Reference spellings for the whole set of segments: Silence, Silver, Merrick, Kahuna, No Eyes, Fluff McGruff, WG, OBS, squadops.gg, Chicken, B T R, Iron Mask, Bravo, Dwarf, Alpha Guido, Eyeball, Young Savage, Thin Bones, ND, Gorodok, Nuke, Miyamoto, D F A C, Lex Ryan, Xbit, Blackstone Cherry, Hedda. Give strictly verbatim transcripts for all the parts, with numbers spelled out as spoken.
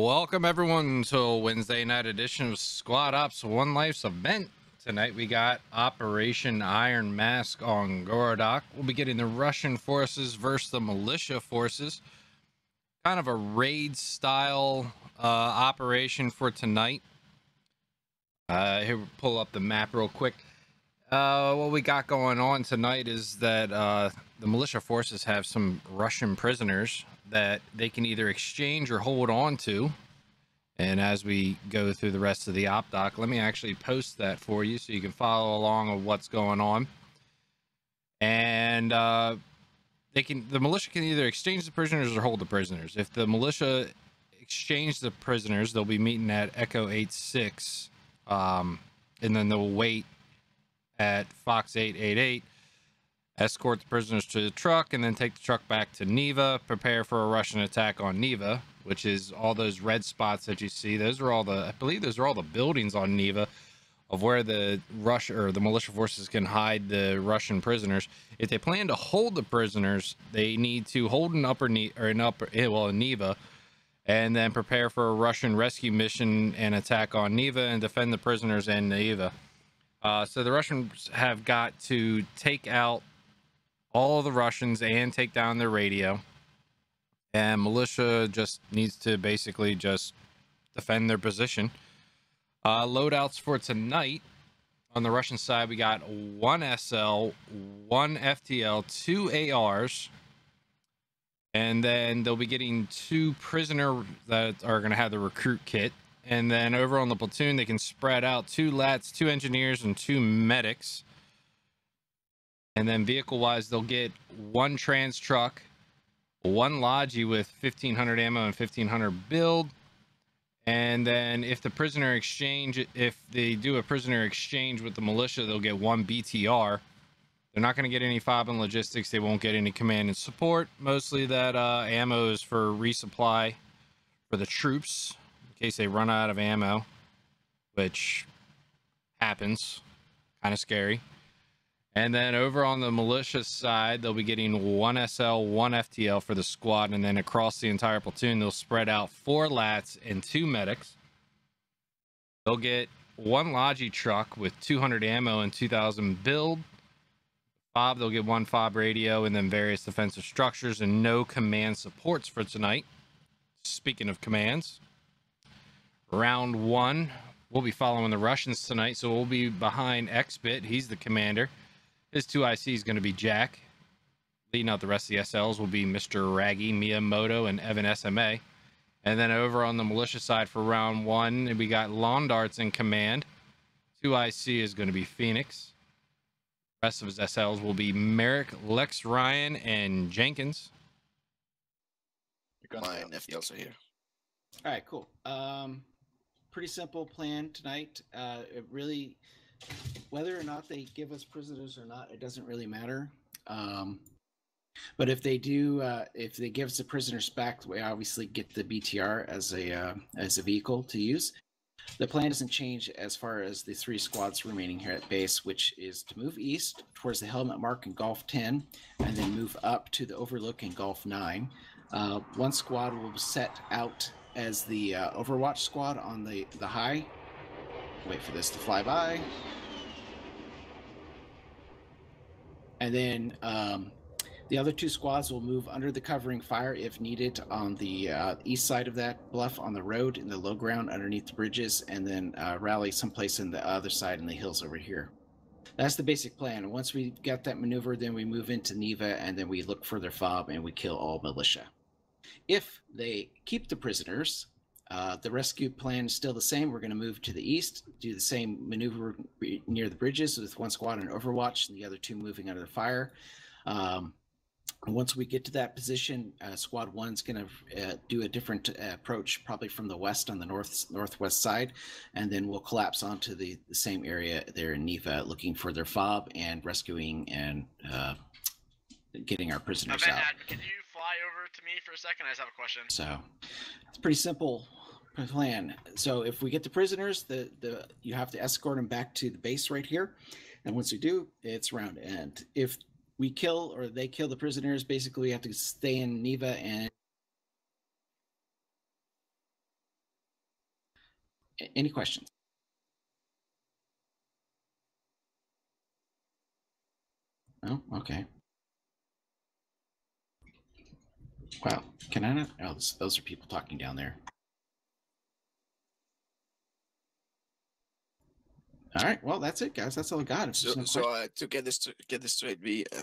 Welcome everyone to Wednesday night edition of Squad Ops One Life's event. Tonight we got Operation Iron Mask on Gorodok. We'll be getting the Russian forces versus the militia forces. Kind of a raid style uh, operation for tonight. Uh, here, we'll pull up the map real quick. Uh, what we got going on tonight is that uh, the militia forces have some Russian prisoners that they can either exchange or hold on to. And as we go through the rest of the op doc, let me actually post that for you so you can follow along of what's going on. And uh, they can, the militia can either exchange the prisoners or hold the prisoners. If the militia exchange the prisoners, they'll be meeting at Echo eight six, um, and then they'll wait at Fox eight eight eight. Escort the prisoners to the truck and then take the truck back to Neva. Prepare for a Russian attack on Neva, which is all those red spots that you see. Those are all the, I believe those are all the buildings on Neva of where the Rush or the militia forces can hide the Russian prisoners. If they plan to hold the prisoners, they need to hold an upper knee or an upper, well, a Neva, and then prepare for a Russian rescue mission and attack on Neva and defend the prisoners in Neva. Uh, so the Russians have got to take out all of the Russians and take down their radio, and militia just needs to basically just defend their position. Uh, loadouts for tonight on the Russian side, we got one S L, one F T L, two A Rs, and then they'll be getting two prisoner that are going to have the recruit kit. And then over on the platoon, they can spread out two lats, two engineers, and two medics. And then vehicle-wise, they'll get one trans truck, one Logi with fifteen hundred ammo and fifteen hundred build. And then if the prisoner exchange, if they do a prisoner exchange with the militia, they'll get one B T R. They're not going to get any fob and logistics. They won't get any command and support. Mostly that uh, ammo is for resupply for the troops in case they run out of ammo, which happens. Kind of scary. And then over on the militia side, they'll be getting one S L, one F T L for the squad. And then across the entire platoon, they'll spread out four lats and two medics. They'll get one Logi truck with two hundred ammo and two thousand build. Fob, they'll get one fob radio and then various defensive structures and no command supports for tonight. Speaking of commands, round one, we'll be following the Russians tonight. So we'll be behind Xbit. He's the commander. His two I C is going to be Jack. Leading out the rest of the S Ls will be Mister Raggy, Miyamoto, and Evan S M A. And then over on the militia side for round one, we got Lawn Darts in command. Two I C is going to be Phoenix. The rest of his S Ls will be Merrick, Lex Ryan, and Jenkins. My F T Ls are here. All right, cool. Um, pretty simple plan tonight. Uh, it really... Whether or not they give us prisoners or not, it doesn't really matter. Um, but if they do, uh, if they give us the prisoners back, we obviously get the B T R as a uh, as a vehicle to use. The plan doesn't change as far as the three squads remaining here at base, which is to move east towards the helmet mark in Golf ten, and then move up to the overlook in Golf nine. Uh, one squad will be set out as the uh, Overwatch squad on the the high. Wait for this to fly by. And then um, the other two squads will move under the covering fire if needed on the uh, east side of that bluff on the road in the low ground underneath the bridges, and then uh, rally someplace in the other side in the hills over here. That's the basic plan. Once we got that maneuver, then we move into Neva, and then we look for their fob and we kill all militia. If they keep the prisoners, Uh, the rescue plan is still the same. We're going to move to the east, do the same maneuver near the bridges with one squad on Overwatch and the other two moving under the fire. Um, once we get to that position, uh, squad one's going to uh, do a different uh, approach, probably from the west on the north northwest side, and then we'll collapse onto the, the same area there in Neva, looking for their fob and rescuing and uh, getting our prisoners out. Can you fly over to me for a second? I just have a question. So it's pretty simple plan. So if we get the prisoners, the the you have to escort them back to the base right here, and once we do, it's round end. If we kill or they kill the prisoners, basically we have to stay in Neva and Any questions? No? Okay. Wow. Can I not? Oh, this, those are people talking down there. All right. Well, that's it, guys. That's all I got. So, no so uh, to get this to get this straight, we uh,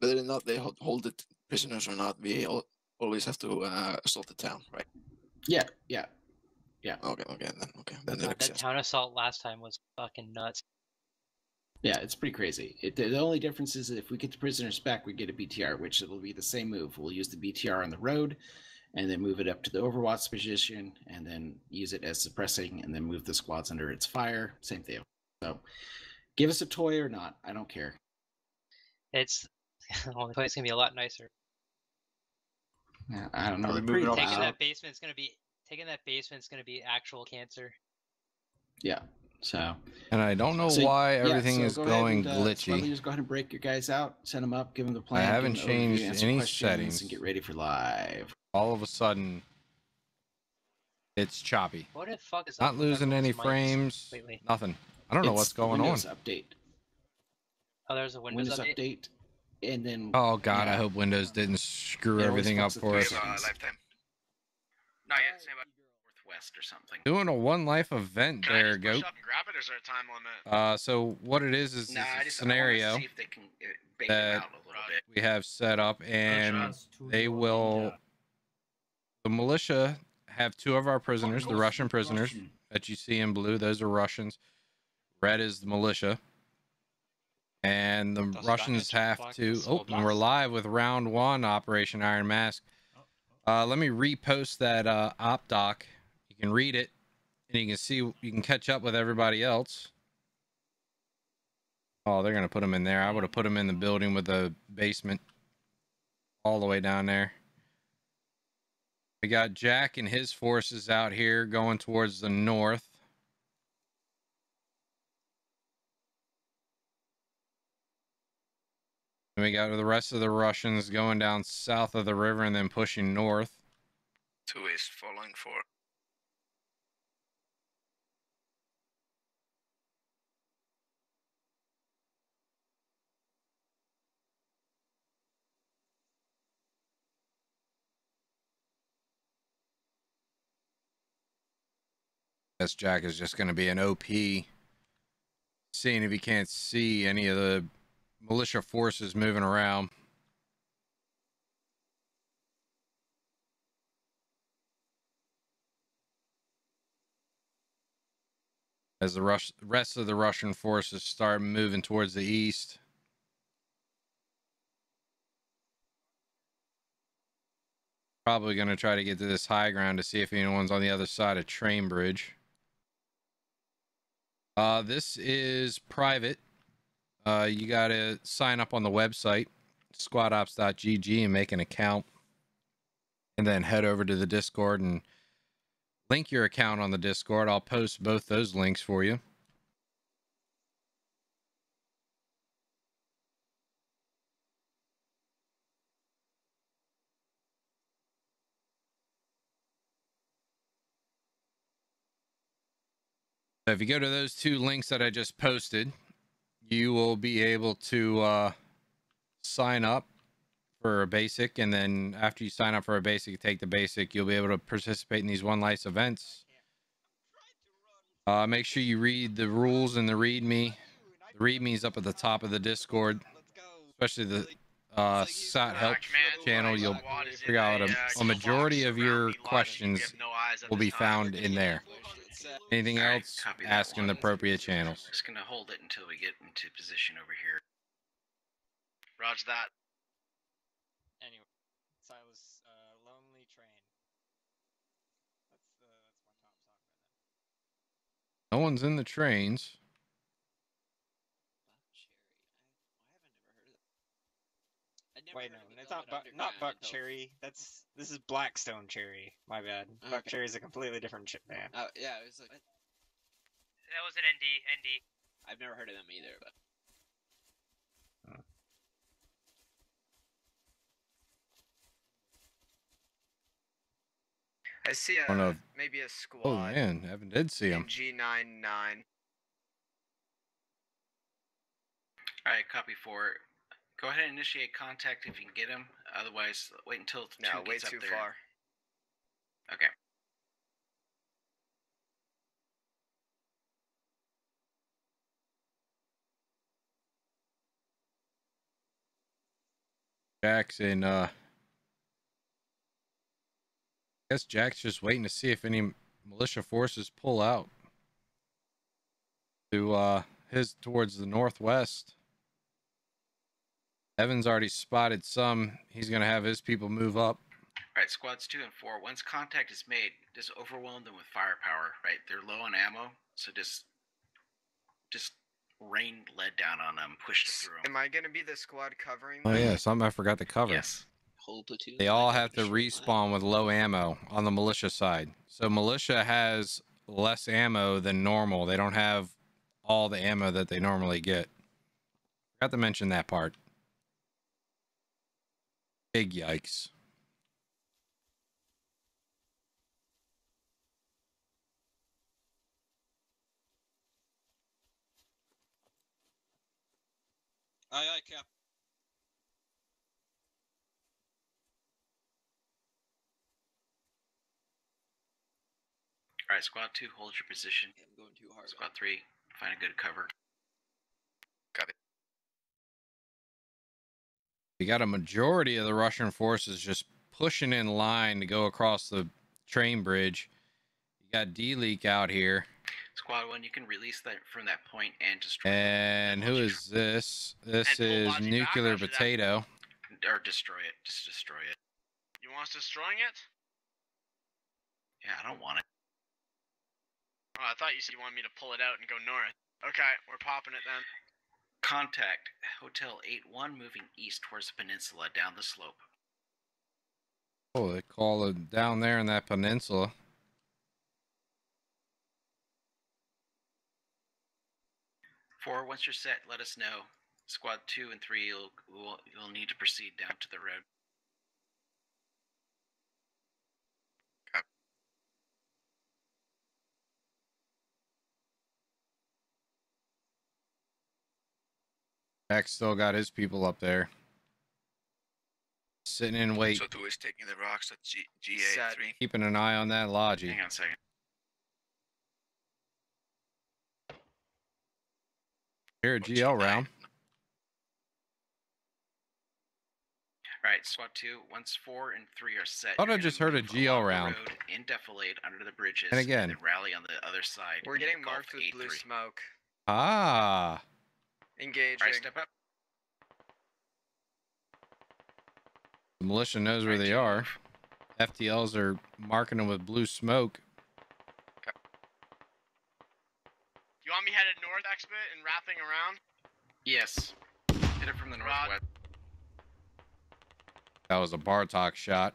whether or not they hold the prisoners or not, we all, always have to uh, assault the town, right? Yeah. Yeah. Yeah. Okay. Okay. Then okay. Then that, that town assault last time was fucking nuts. Yeah, it's pretty crazy. It, the only difference is that if we get the prisoners back, we get a B T R, which it'll be the same move. We'll use the B T R on the road, and then move it up to the Overwatch position, and then use it as suppressing, and then move the squads under its fire. Same thing. So, give us a toy or not, I don't care. It's well, the toy's gonna be a lot nicer. Yeah, I don't know. Taking out. that basement's gonna be taking that basement's gonna be actual cancer. Yeah. So, and I don't know so, why everything yeah, so is go going and, uh, glitchy. Just go ahead and break your guys out, send them up, give them the plan. I haven't changed any settings. And get ready for live. All of a sudden, it's choppy. What the fuck is not losing any frames? Completely. Nothing. I don't know it's what's going Windows on. Update. Oh, there's a Windows, Windows update? update. And then. Oh God, yeah. I hope Windows didn't screw yeah, everything up for us. Uh, lifetime. Not yet. Same about or something. Doing a one life event can there, go. Uh, so what it is is nah, a just, scenario see if they can bait that out a little bit. We have set up, and they will. The militia have two of our prisoners, the Russian prisoners Russian. that you see in blue. Those are Russians. Red is the militia, and the That's Russians have to. Oh, and we're live with round one, Operation Iron Mask. Uh, let me repost that uh, op doc. You can read it, and you can see, you can catch up with everybody else. Oh, they're going to put them in there. I would have put them in the building with the basement all the way down there. We got Jack and his forces out here going towards the north. And we got the rest of the Russians going down south of the river and then pushing north. Two is following four. Jack is just going to be an O P, seeing if he can't see any of the militia forces moving around. As the Rus- rest of the Russian forces start moving towards the east. Probably going to try to get to this high ground to see if anyone's on the other side of Train Bridge. Uh, this is private. Uh, you got to sign up on the website, squad ops dot G G, and make an account. And then head over to the Discord and link your account on the Discord. I'll post both those links for you. So if you go to those two links that I just posted, you will be able to uh, sign up for a basic, and then after you sign up for a basic, take the basic, you'll be able to participate in these One Life events. Uh, make sure you read the rules and the README. The README is up at the top of the Discord, especially the uh, SAT help channel. You'll figure out a, a majority of your questions will be found in there. Anything Sorry, else? Ask in the appropriate channels. Just gonna hold it until we get into position over here. Roger that. Anyway, Silas, uh, Lonely Train. That's the that's my top song right now. No one's in the trains. Wait, no, it's not Buck, not Buck Cherry. That's this is Blackstone Cherry. My bad. Okay. Buck Cherry is a completely different chip band. Oh yeah, it was like what? That was an N D. N D. I've never heard of them either, but. Huh. I see a, a maybe a squad. Oh man, Evan did see him. G ninety-nine. All right, copy four. Go ahead and initiate contact if you can get him. Otherwise, wait until two no, gets way up too there. Far. Okay. Jack's in. Uh, I guess Jack's just waiting to see if any militia forces pull out to uh, his towards the northwest. Evan's already spotted some. He's going to have his people move up. All right, squads two and four. Once contact is made, just overwhelm them with firepower, right? They're low on ammo, so just just rain lead down on them, push through them. Am I going to be the squad covering them? Oh, yeah, something I forgot to cover. Yes. Whole platoon. They all have to respawn with low ammo on the militia side. So militia has less ammo than normal. They don't have all the ammo that they normally get. Forgot to mention that part. Big yikes. Aye, aye, Cap. Alright, squad two, hold your position. Yeah, I'm going too hard. Squad three, find a good cover. Got it. You got a majority of the Russian forces just pushing in line to go across the train bridge. You got D-Leak out here. Squad one, you can release that from that point and destroy. And who is this? This is Nuclear Potato. Or destroy it. Just destroy it. You want us destroying it? Yeah, I don't want it. Oh, I thought you said you wanted me to pull it out and go north. Okay, we're popping it then. Contact Hotel eight one moving east towards the peninsula down the slope. Oh, they call it down there in that peninsula. Four, once you're set, let us know. Squad two and three, you'll, you'll, you'll need to proceed down to the road. Jack still got his people up there. Sitting in wait. So two is taking the rocks at G A three. Keeping an eye on that Logi. Hang on a second. Here, a G L round. Alright, SWAT two, once four and three are set. Thought I just heard a G L round. In defilade under the bridges. And again. And rally on the other side. We're getting marked with blue smoke. Ah. Engaging. All right, step up. The militia knows where they are. F T Ls are marking them with blue smoke. Okay. You want me headed north, Xbit, and wrapping around? Yes. Hit it from the northwest. That was a Bartok shot.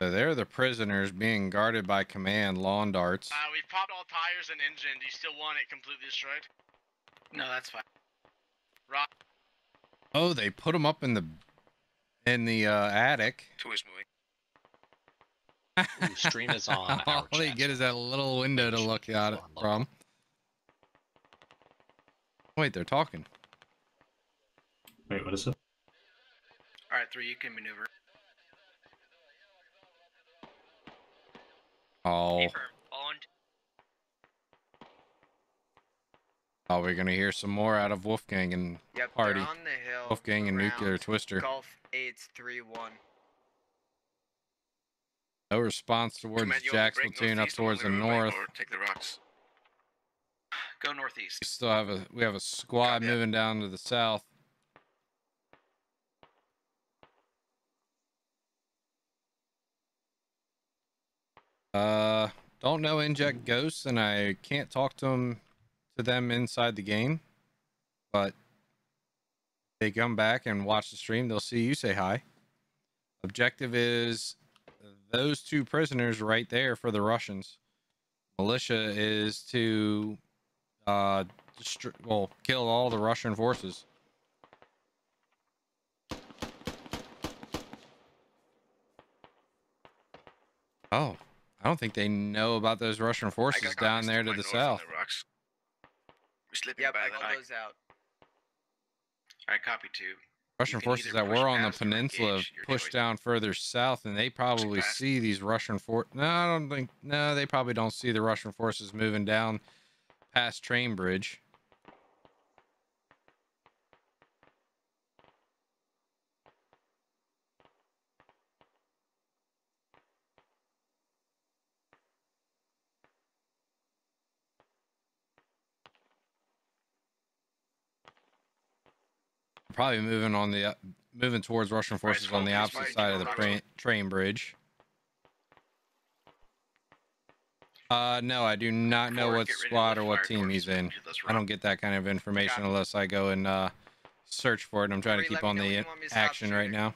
So they're the prisoners being guarded by command lawn darts. Uh, we've popped all tires and engine. Do you still want it completely destroyed? No, that's fine. Rock. Oh, they put them up in the in the uh, attic. Two is moving. Ooh, stream is on. All they get is that little window to look out from. Wait, they're talking. Wait, what is it? All right, three. You can maneuver. Oh. Oh, we're gonna hear some more out of Wolfgang and yep, Party. On the hill, Wolfgang and Nuclear Twister. Golf eights three one. No response towards Jack's platoon up towards the north. Take the rocks. Go northeast. We still have a we have a squad moving down to the south. Uh, don't know Inject Ghost, and I can't talk to them to them inside the game, but they come back and watch the stream, they'll see you say hi. Objective is those two prisoners right there for the Russians. Militia is to uh, destri- well, kill all the Russian forces. Oh, I don't think they know about those Russian forces down there to the south. Yeah, I got those out. I copy two. Russian forces that were on the peninsula push down further south, and they probably see these Russian for. No, I don't think. No, they probably don't see the Russian forces moving down past Train Bridge. Probably moving on the uh, moving towards Russian forces right, so on the opposite side of the train, train bridge. Uh, no, I do not know what squad or what team he's in. I don't get that kind of information unless I go and uh, search for it. I'm trying to keep on the action right now.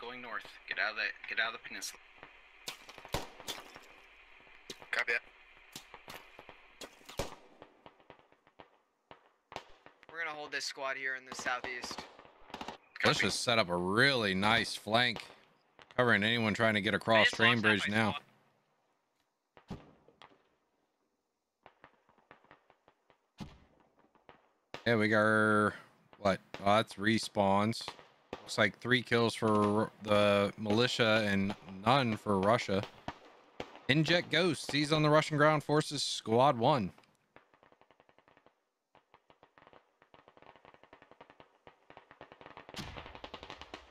Going north. Get out of the get out of the peninsula. Copy that. We're gonna hold this squad here in the southeast. Copy. Let's just set up a really nice flank, covering anyone trying to get across Train Bridge now. Squad. Yeah, we got our, what? Oh, that's respawns. Looks like three kills for the militia and none for Russia. Inject Ghost, he's on the Russian ground forces, squad one.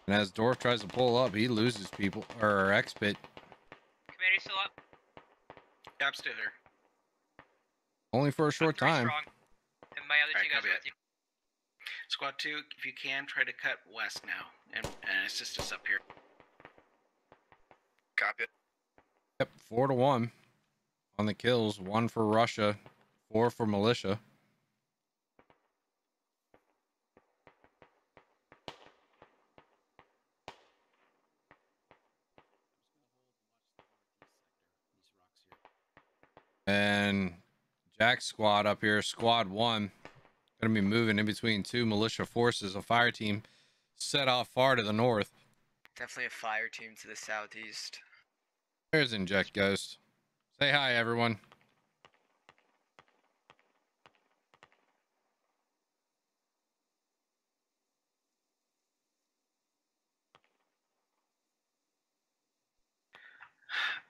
And as Dwarf tries to pull up, he loses people, or Xbit. Commander's still up. Yeah, I'm still here. Only for a short time. Strong. And my other two guys are with you. Squad two, if you can, try to cut west now and, and assist us up here. Copy it. Yep, four to one on the kills. One for Russia, four for militia. And Jack's squad up here, squad one. Going to be moving in between two militia forces. A fire team set off far to the north. Definitely a fire team to the southeast. There's Inject Ghost. Say hi, everyone.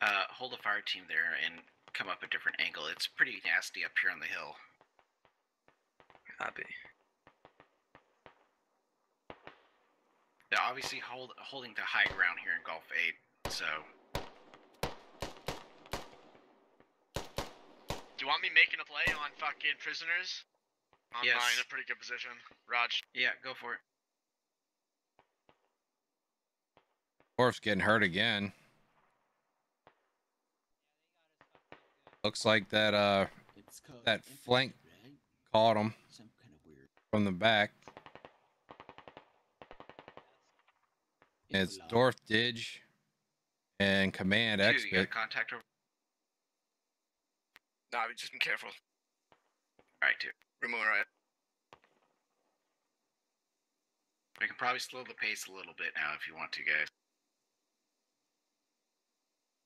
Uh, hold a fire team there and come up a different angle. It's pretty nasty up here on the hill. Copy. They're obviously hold, holding the high ground here in Gulf eight, so... Do you want me making a play on fucking prisoners? I'm yes. Buying a pretty good position. Raj. Yeah, go for it. Dwarf's getting hurt again. Looks like that, uh, that flank caught him. From the back. It's Dwarf, Didge, and Command Xbit. Contact over. Nah, we just been careful. Alright, dude. We're moving right. We can probably slow the pace a little bit now if you want to, guys.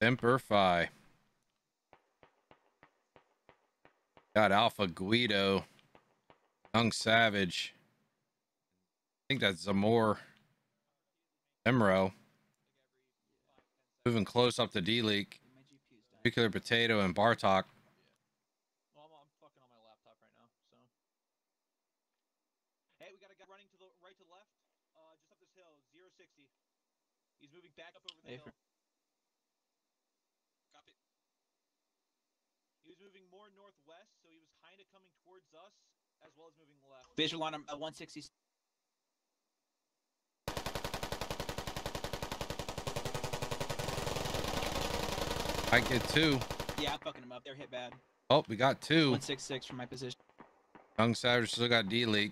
Semper Fi. Got Alpha Guido. Young Savage. I think that's Zamor. Emro. Moving close up to D-Leak. Nuclear Potato and Bartok. Back up over the hill. Copy. He was moving more northwest, so he was kind of coming towards us, as well as moving left. Visual on him at one sixty. I get two. Yeah, I'm fucking him up. They're hit bad. Oh, we got two. one sixty-six from my position. Young Savage still got D-Leak.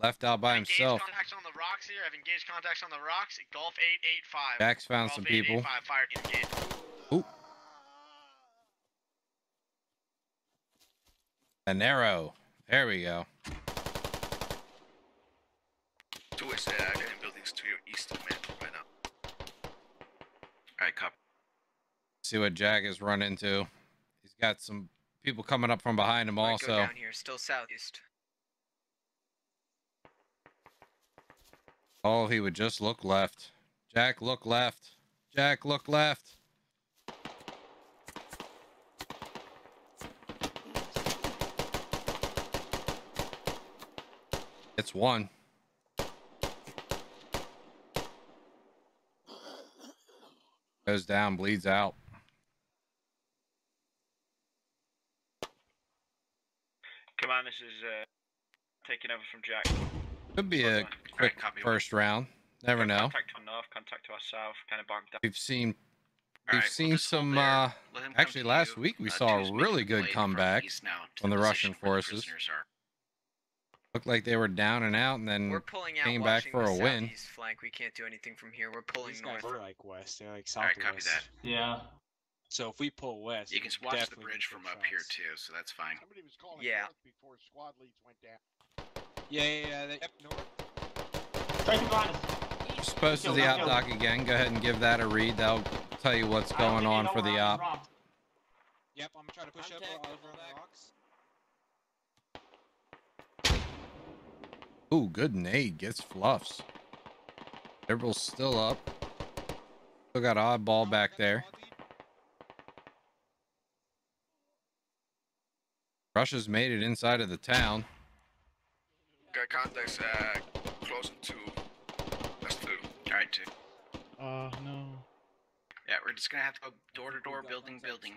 Left out by himself. Contacts on the rocks here. I've engaged contacts on the rocks. Golf eight eighty-five. Jack's found Golf some people. Fire engaged. Ooh. An arrow. There we go. To west side, I'm buildings to your east of mantle right now. Alright, copy. See what Jack is run into. He's got some people coming up from behind him right, also. Go down here. Still southeast. Oh, he would just look left. Jack, look left. Jack, look left. It's one. Goes down, bleeds out. Come on, this is uh, taking over from Jack. Could be a quick first round. Never know. Contact to north, contact to our south, kind of bogged down. We've seen, we've seen some. Uh, actually, last week we saw a really good comeback from the Russian forces. Looked like they were down and out, and then came back for a win. We can't do anything from here. We're pulling north. We're like west. They're like southwest. All right, copy that. Yeah. So if we pull west, you can watch the bridge from up here too. So that's fine. Somebody was calling north before squad leads went down. Yeah, yeah, yeah. They... Yep, north. Try to find us. Supposed to the op doc again. Go ahead and give that a read. That'll tell you what's going on for the op. Rock. Yep, I'm trying to push I'm up over on the rocks. Ooh, good nade. Gets fluffs. Liberal's still up. Still got Oddball oh, back there. Russia's made it inside of the town. Got contacts uh, closing to us two. Alright, two. Uh, no. Yeah, we're just gonna have to go door to door, building, building.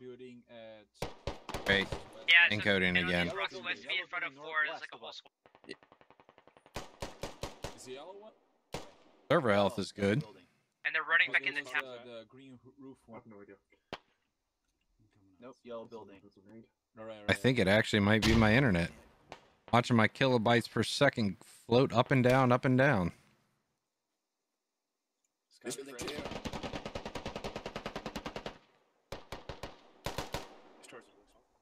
building. Great. Yeah, encoding so, again. Northwest in front of four is like a whole squad. Yeah. Is the yellow one? Server health is good. And they're running back in the town. The green roof one. No idea. Nope, yellow building. I think it actually might be my internet. Watching my kilobytes per second float up and down, up and down. It's kind of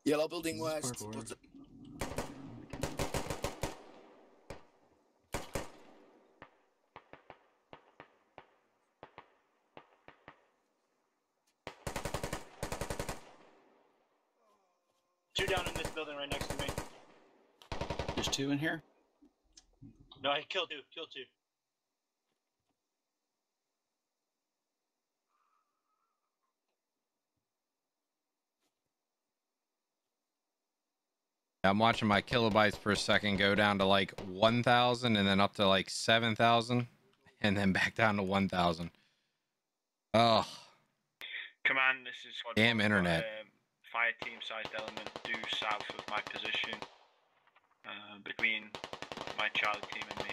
Yellow building west. What's up? Two down in this building right next to me. There's two in here? No, I killed two. Killed two. I'm watching my kilobytes per second go down to like one thousand and then up to like seven thousand and then back down to one thousand. Oh. Come on, this is... Damn internet. Uh, fire team sized element due south of my position. Uh, between my child team and me.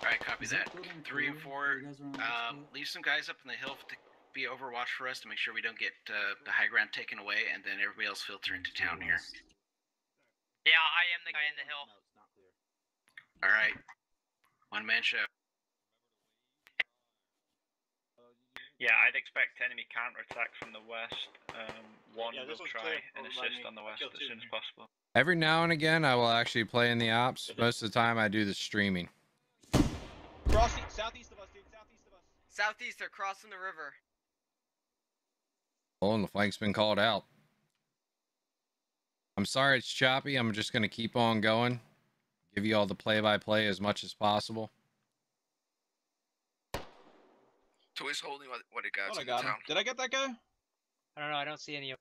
Alright, copy that. Three and four. Um, leave some guys up in the hill to be overwatch for us to make sure we don't get uh, the high ground taken away, and then everybody else filter into town here. Yeah, I am the guy in the hill. Alright. One man show. Yeah, I'd expect enemy counterattack from the west. Um, one yeah, will try and assist on the west as soon as possible. Every now and again, I will actually play in the ops. Most of the time, I do the streaming. Crossing southeast of us, dude. Southeast of us. Southeast, they're crossing the river. Oh, and the flank's been called out. I'm sorry it's choppy. I'm just going to keep on going. Give you all the play-by-play as much as possible. So he's holding what he got. Oh, I got him. Did I get that guy? I don't know. I don't see any of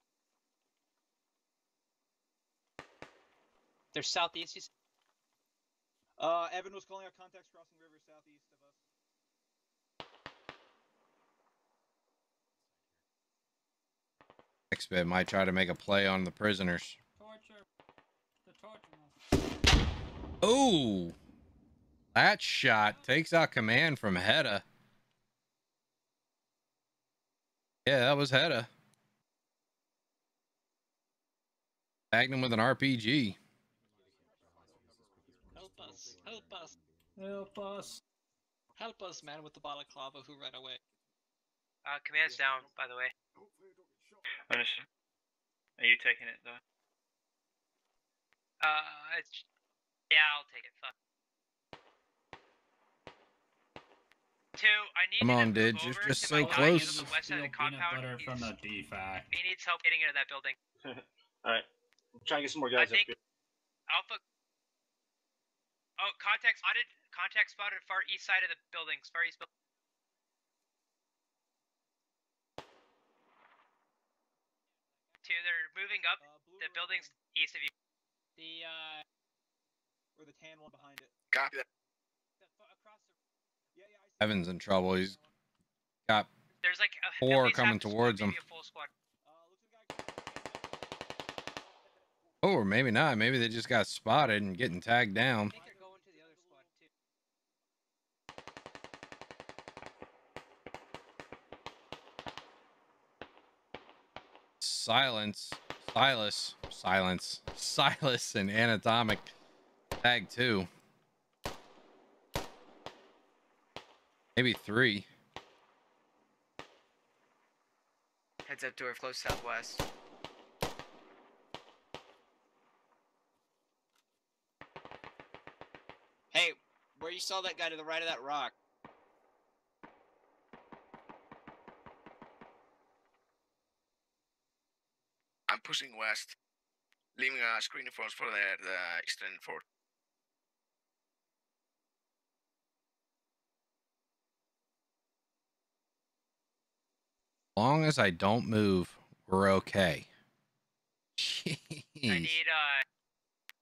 them. They're southeast. You uh, Evan was calling out contacts crossing river southeast of us. Xbit might try to make a play on the prisoners. Torture. The torture. Oh, that shot takes out command from Hedda. Yeah, that was Hedda. Tagged him with an R P G. Help us! Help us! Help us! Help us, man, with the balaclava who ran away. Uh, command's yeah. down, by the way. Are you taking it though? Uh, it's... yeah, I'll take it. Fuck. Two, I need. Come on, dude. Just, just so close. The west side of the compound. Peanut butter from the D F A C. He needs help getting into that building. All right, I'm trying to get some more guys. I think up here. Alpha. Oh, contact spotted. Contact spotted far east side of the buildings. Far east building. They're moving up uh, the buildings east of you. The uh, or the tan one behind it. Copy that. Evan's in trouble. He's got there's like a, four coming towards him. Oh, or maybe not. Maybe they just got spotted and getting tagged down. I think they're going to the other squad too. Silence, Silas, Silence, Silas, and Anatomic tag two. Maybe three. Heads up to her, flow southwest. Hey, where you saw that guy to the right of that rock? I'm pushing west, leaving a screen for us for the, the extended fort. As long as I don't move, we're okay. Jeez. I need uh,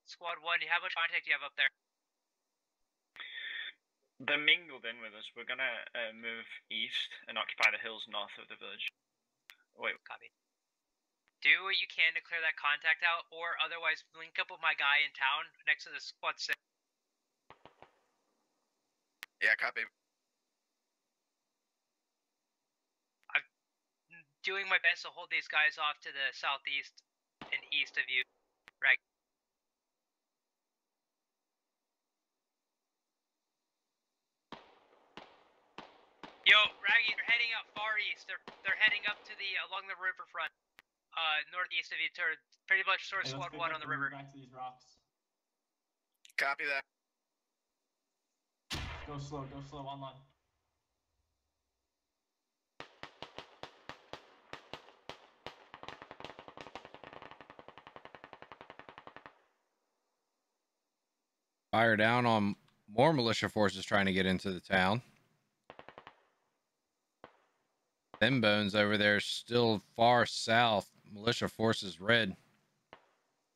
squad one. How much contact do you have up there? They're mingled in with us. We're gonna uh, move east and occupy the hills north of the village. Wait, copy. Do what you can to clear that contact out, or otherwise link up with my guy in town next to the squad six. Yeah, copy. Doing my best to hold these guys off to the southeast and east of you, right? Yo, Raggy, they're heading up far east. They're they're heading up to the along the riverfront, uh, northeast of you. They're pretty much sort of squad one on the river. Back to these rocks. Copy that. Go slow. Go slow. Online. Fire down on more militia forces trying to get into the town. Thin Bones over there, still far south. Militia forces red,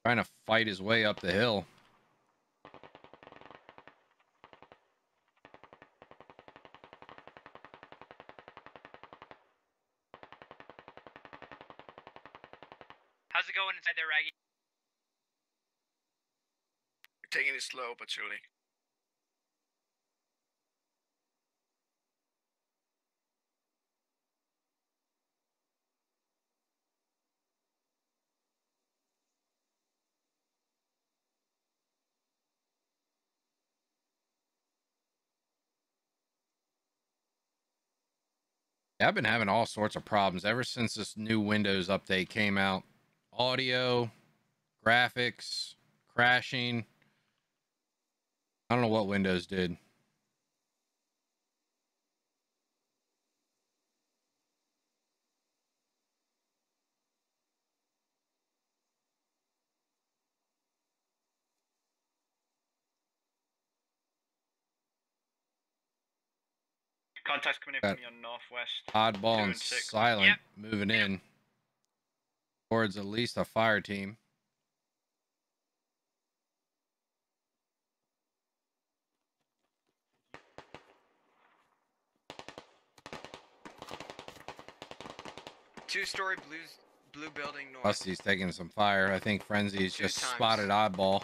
trying to fight his way up the hill. How's it going inside there, Raggy? Taking it slow, but surely. Yeah, I've been having all sorts of problems ever since this new Windows update came out. Audio, graphics, crashing. I don't know what Windows did. Contacts coming in from you on northwest. Oddball and Silent yep. moving yep. in towards at least a fire team. Two-story blue, blue building north. Busty's taking some fire. I think Frenzy's Two just times. spotted Oddball.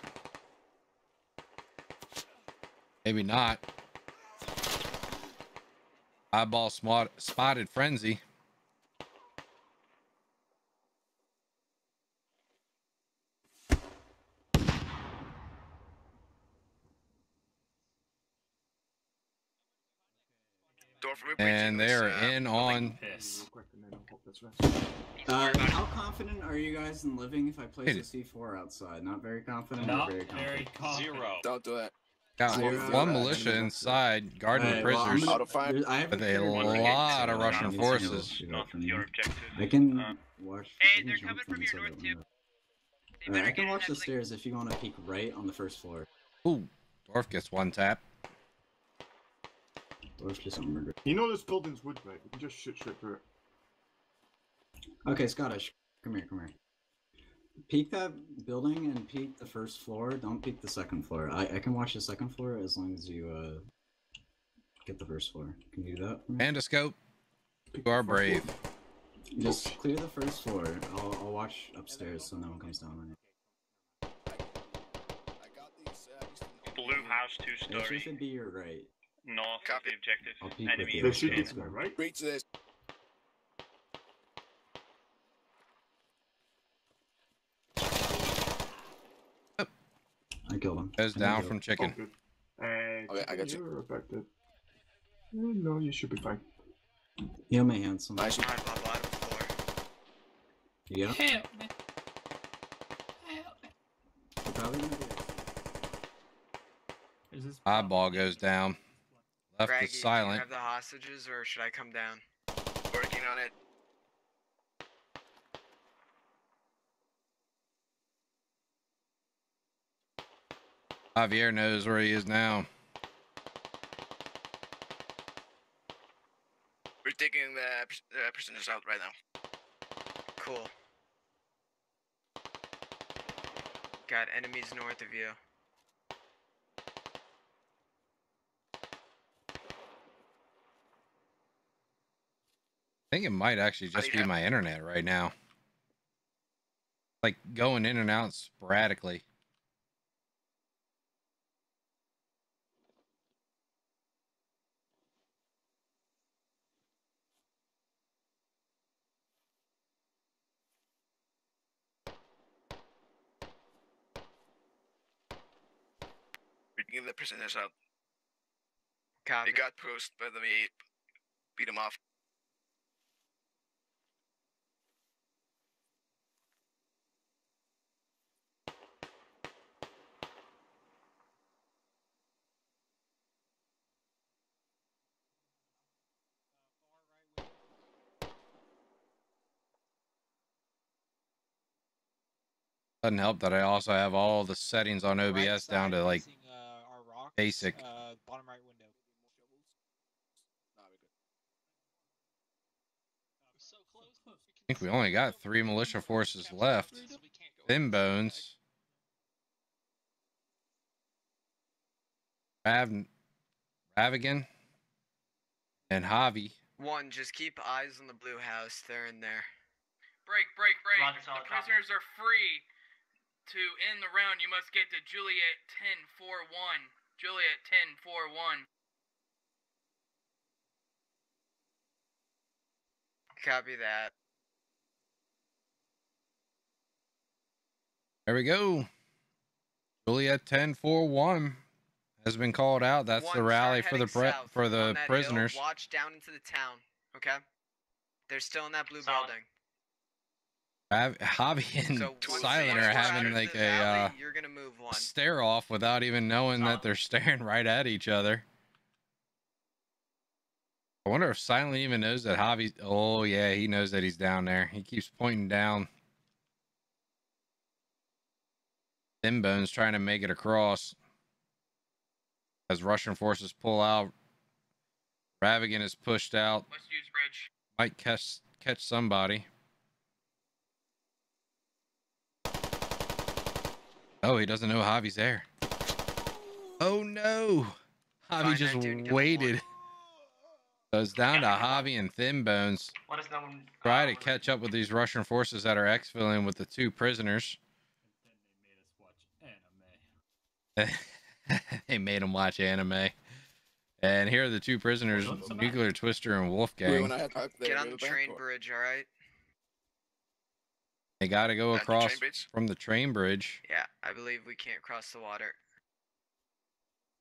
Maybe not. Eyeball spot, spotted Frenzy. And they're in on. Uh, how confident are you guys in living if I place a C four outside? Not very confident. Not very confident. Very confident. Zero. Don't do it. Got Zero. one militia inside guarding right, prisoners, well, gonna, I but a lot of Russian forces. I can uh, watch. Hey, they're coming from your north too. Right, I can watch the stairs if you want to peek right on the first floor. Ooh, Dwarf gets one tap. Dwarf just murdered. You know this building's wood, right? We can just shit shit through it. Okay, Scottish, come here, come here. Peek that building and peek the first floor. Don't peek the second floor. I, I can watch the second floor as long as you uh, get the first floor. Can you do that? And a scope. You are brave. Just clear the first floor. I'll, I'll watch upstairs so no one comes down on it. Blue house, two story. It should be your right. North. Copy objective. Enemy. They should be right. Reach this. I killed him. That's down from Chicken. Oh, uh, okay, I got you. Affected. No, you should be fine. Heal me, handsome. Nice. Yeah. Help me. Help me. Eyeball goes down. Left Raggy, is Silent. Do you have the hostages, or should I come down? Working on it. Javier knows where he is now. We're taking the uh, prisoners out right now. Cool. Got enemies north of you. I think it might actually just be my internet right now. Like going in and out sporadically. Give the prisoners up. Copy. They got pushed, but then we beat them off. Doesn't help that I also have all the settings on O B S right down to like basic. Uh, bottom right window. I think we only got three militia forces left. Thin Bones. Rav, Ravigan. And Javi. One, just keep eyes on the blue house. They're in there. Break, break, break. The prisoners are free. To end the round, you must get to Juliet ten four one. Juliet ten four one. Copy that. There we go. Juliet ten four one has been called out. That's One, the rally for the pre for the prisoners. Hill, watch down into the town. Okay. They're still in that blue Solid. building. Javi and so Silent are having like a alley, uh, you're gonna move one. stare off without even knowing oh. that they're staring right at each other. I wonder if Silent even knows that Javi. Oh yeah, he knows that he's down there. He keeps pointing down. Thin Bones trying to make it across as Russian forces pull out. Ravigan is pushed out. Let's use bridge. Might catch catch somebody. Oh, he doesn't know Javi's there. Oh no! Javi just waited. Goes down to Javi and Thin Bones. Try to catch up with these Russian forces that are exfilling with the two prisoners. They made them watch anime. And here are the two prisoners, Nuclear Twister and Wolfgang. Get on the train bridge, alright? They gotta go across from the train bridge. Yeah, I believe we can't cross the water.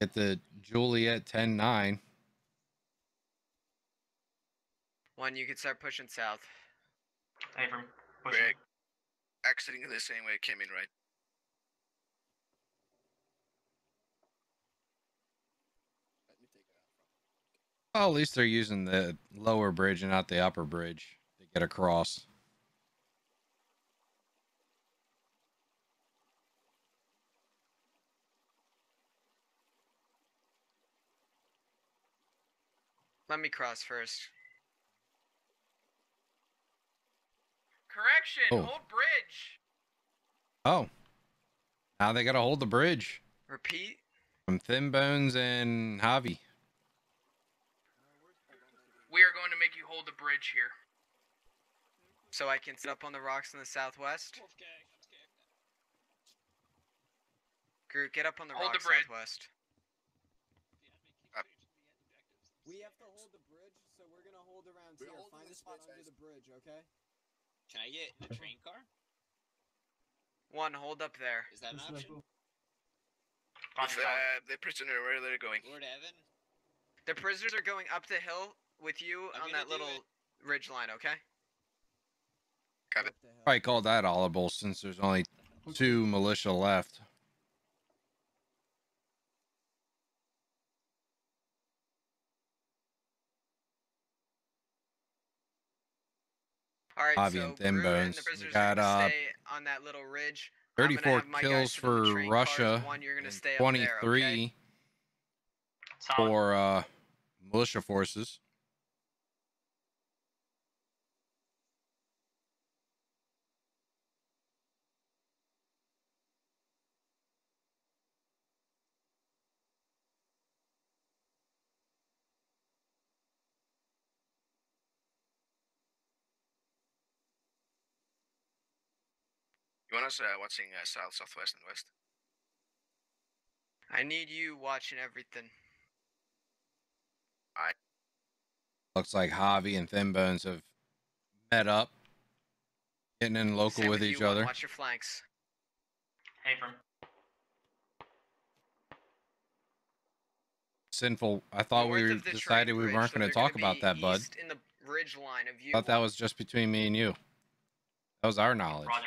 Get the Juliet ten nine. One, you can start pushing south. Abram, pushing. Exiting in the same way it came in, right? Well, at least they're using the lower bridge and not the upper bridge to get across. Let me cross first. Correction, oh. Hold bridge. Oh. Now they gotta hold the bridge. Repeat. From Thin Bones and Javi. We are going to make you hold the bridge here. So I can sit up on the rocks in the southwest? Wolfgang, I'm scared. Groot, get up on the hold rocks the southwest. Yeah, we have to hold the bridge, so we're going to hold around we're here. Find a spot under the bridge, okay? Can I get in the train car? One, hold up there. Is that an option? Is, uh, the prisoner, where are they going? Lord Evan? The prisoners are going up the hill with you I'm on that little it. ridge line, okay? Got it. Probably call that audible since there's only two militia left. All right, Bobby so and Thin Bones. And the prisoners got uh, on that little ridge. thirty-four kills for Russia. One, you're gonna stay twenty-three there, okay? For uh, militia forces. You want us uh, watching uh, south, southwest, and west? I need you watching everything. All right. Looks like Javi and Thin Bones have met up, getting in local Same with, with each other. Watch your flanks. Hey, from sinful. I thought we decided we weren't going to talk about that, bud. In the ridge line of you. I thought that was just between me and you. That was our knowledge. Roger.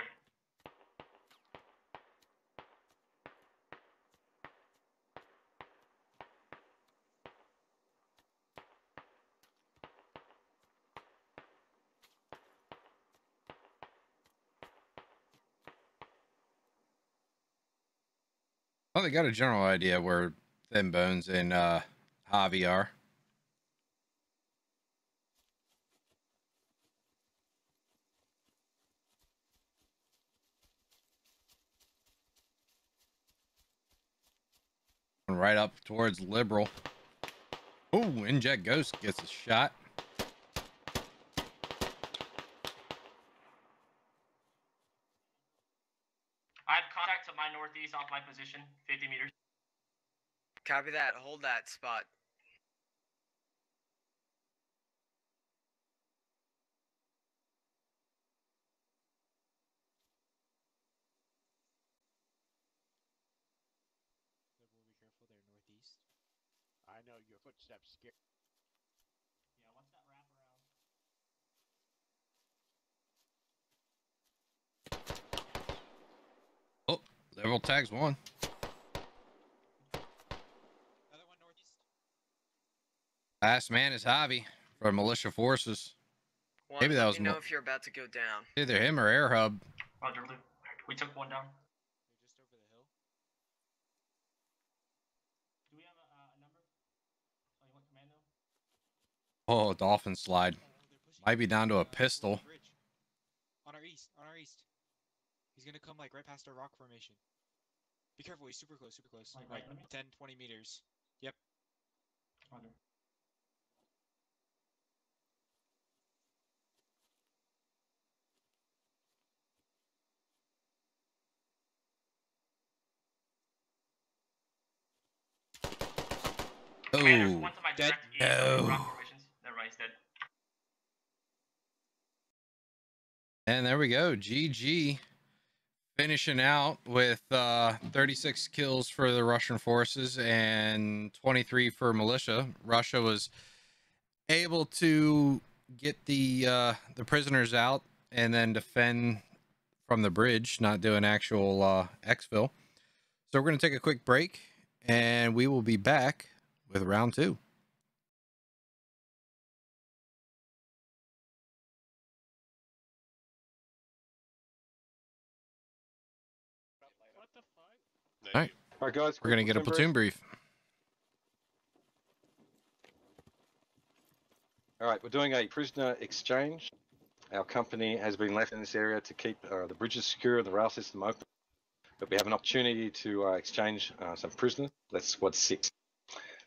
Well, they got a general idea where Thin Bones and uh, Javi are. Right up towards Liberal. Oh, Inject Ghost gets a shot. Northeast off my position, fifty meters. Copy that. Hold that spot. Be careful there, northeast. I know your footsteps scare. Yeah, what's that wrap around? Liberal tags one. Another one northeast. Last man is Javi for militia forces. One, Maybe that was. You know if you're about to go down. Either him or Air Hub. Roger, we took one down. They're just over the hill. Do we have a, uh, a number? Tell you what commando. Oh, dolphin slide. Might be down to a pistol. On our east, on our east. He's gonna come like right past our rock formation. Be careful, he's super close, super close. Like ten, twenty meters. Yep. Oh, no. And there we go. G G. Finishing out with uh, thirty-six kills for the Russian forces and twenty-three for militia. Russia was able to get the uh, the prisoners out and then defend from the bridge, not do an actual uh, exfil. So we're going to take a quick break, and we will be back with round two. All right. All right, guys. We're gonna get a platoon brief. All right, we're doing a prisoner exchange. Our company has been left in this area to keep uh, the bridges secure, the rail system open, but we have an opportunity to uh, exchange uh, some prisoners. That's squad six.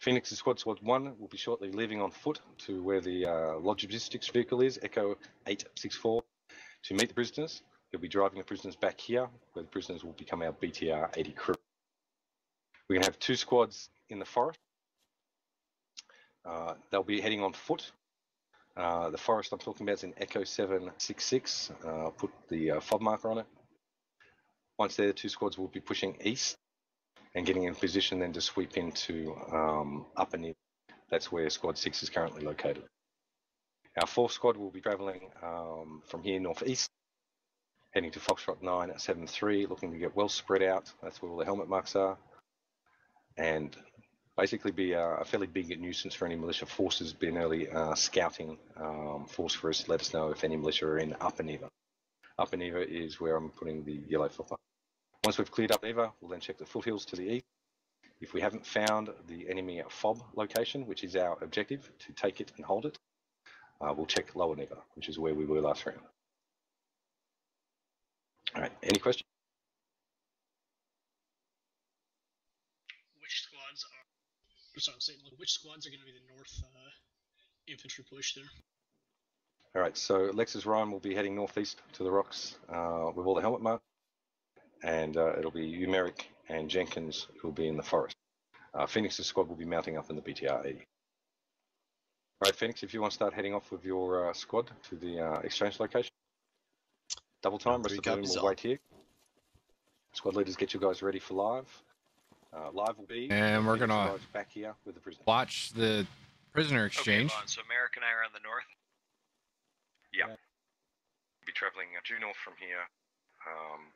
Phoenix and squad squad one will be shortly leaving on foot to where the uh, logistics vehicle is, Echo eight six four, to meet the prisoners. We'll be driving the prisoners back here, where the prisoners will become our B T R eighty crew. We're gonna have two squads in the forest. Uh, they'll be heading on foot. Uh, the forest I'm talking about is in Echo seven six six. Uh, I'll put the uh, fob marker on it. Once there, the two squads will be pushing east and getting in position then to sweep into um, Upper Near. That's where squad six is currently located. Our fourth squad will be traveling um, from here northeast, heading to Foxtrot nine seven three, looking to get well spread out. That's where all the helmet marks are. And basically be a, a fairly big nuisance for any militia forces, be an early uh, scouting um, force for us to let us know if any militia are in Upper Neva. Upper Neva is where I'm putting the yellow football. Once we've cleared up Neva, we'll then check the foothills to the east. If we haven't found the enemy fob location, which is our objective, to take it and hold it, uh, we'll check Lower Neva, which is where we were last round. All right, any questions? Sorry, I'm saying, look, which squads are going to be the north uh, infantry push there? All right, so Lexus Ryan will be heading northeast to the rocks uh, with all the helmet mark, and uh, it'll be Umeric and Jenkins who will be in the forest. Uh, Phoenix's squad will be mounting up in the B T R eighty. All right, Phoenix, if you want to start heading off with your uh, squad to the uh, exchange location. Double time, rest of the room will wait here. Squad leaders, get you guys ready for live. Uh, live will be, and we're gonna back here with the prisoner. Watch the prisoner exchange. Okay, so Merrick and I are on the north. Yep. Yeah. We'll be traveling due north from here. Um,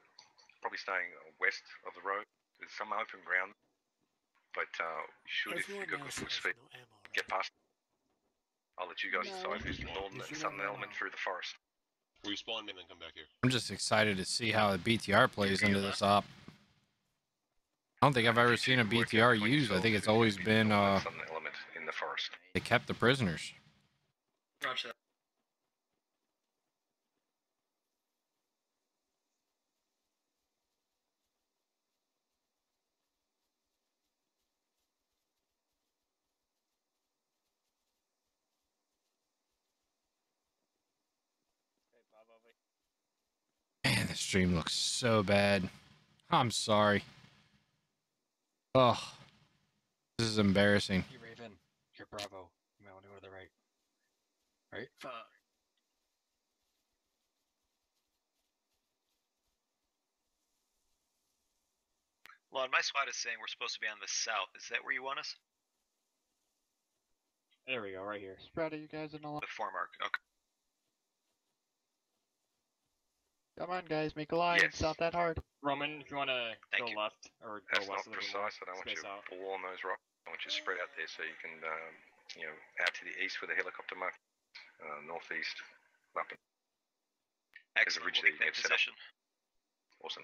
probably staying west of the road. There's some open ground, but uh, should if you go full speed, get past. I'll let you guys decide who's northern and southern element through the forest. Respawn and then come back here. I'm just excited to see how the B T R plays into this op. I don't think I've ever seen a B T R used. I think it's always been uh, they kept the prisoners. Gotcha. Man, this stream looks so bad. I'm sorry. Oh, this is embarrassing. You're Raven, you're Bravo. You might want to go to the right. Right? Fuck. Lon, my SWAT is saying we're supposed to be on the south. Is that where you want us? There we go, right here. Sprout, are you guys in the line? The four mark, okay. Come on, guys, make a line. Yes. It's not that hard. Roman, if you want to go you. left or go That's west a little bit. That's not precise. I don't want you to pull on those rocks. I want you to spread out there so you can, um, you know, out to the east with a helicopter mark, uh, northeast, up and. Excellent. We'll take that position. Awesome.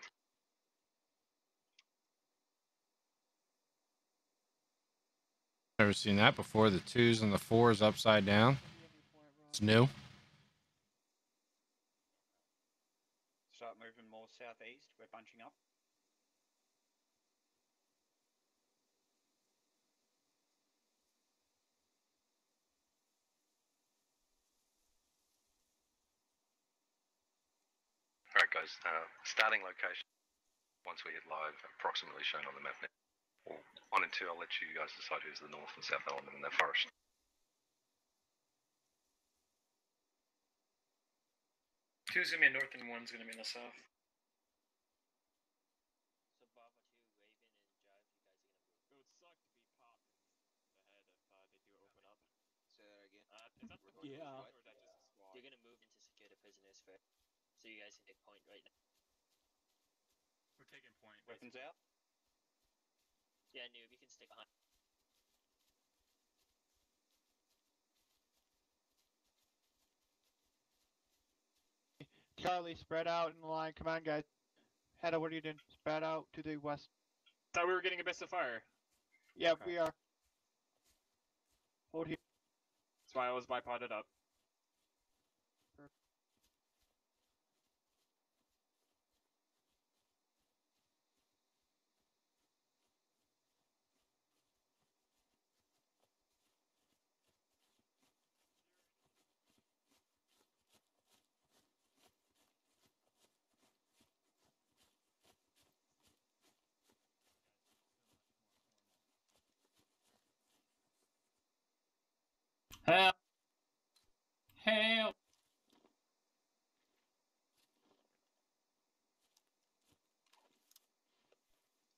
Never seen that before. The twos and the fours upside down. It's new. Start moving more southeast. We're bunching up. All right, guys. Uh, starting location. Once we hit live, approximately shown on the map now. Well, one and two, I'll let you guys decide who's the north and south element in that forest. Two's gonna be north and one's gonna be in the south. So Bob, you, Raven, and Javi, you guys are gonna move. It would suck to be popped ahead if uh, they do open up. Say that again. Uh, is that the north yeah. Or is that just a squad? You're gonna move into secure the prisoners first. So you guys can take point right now. We're taking point. Weapons out? Yeah, noob, you can stick behind. Charlie, spread out in the line. Come on, guys. Hedda, what are you doing? Spread out to the west. Thought we were getting a best of fire. Yeah, okay. We are. Hold here. That's why I was bipoded up. Perfect. Help! Help!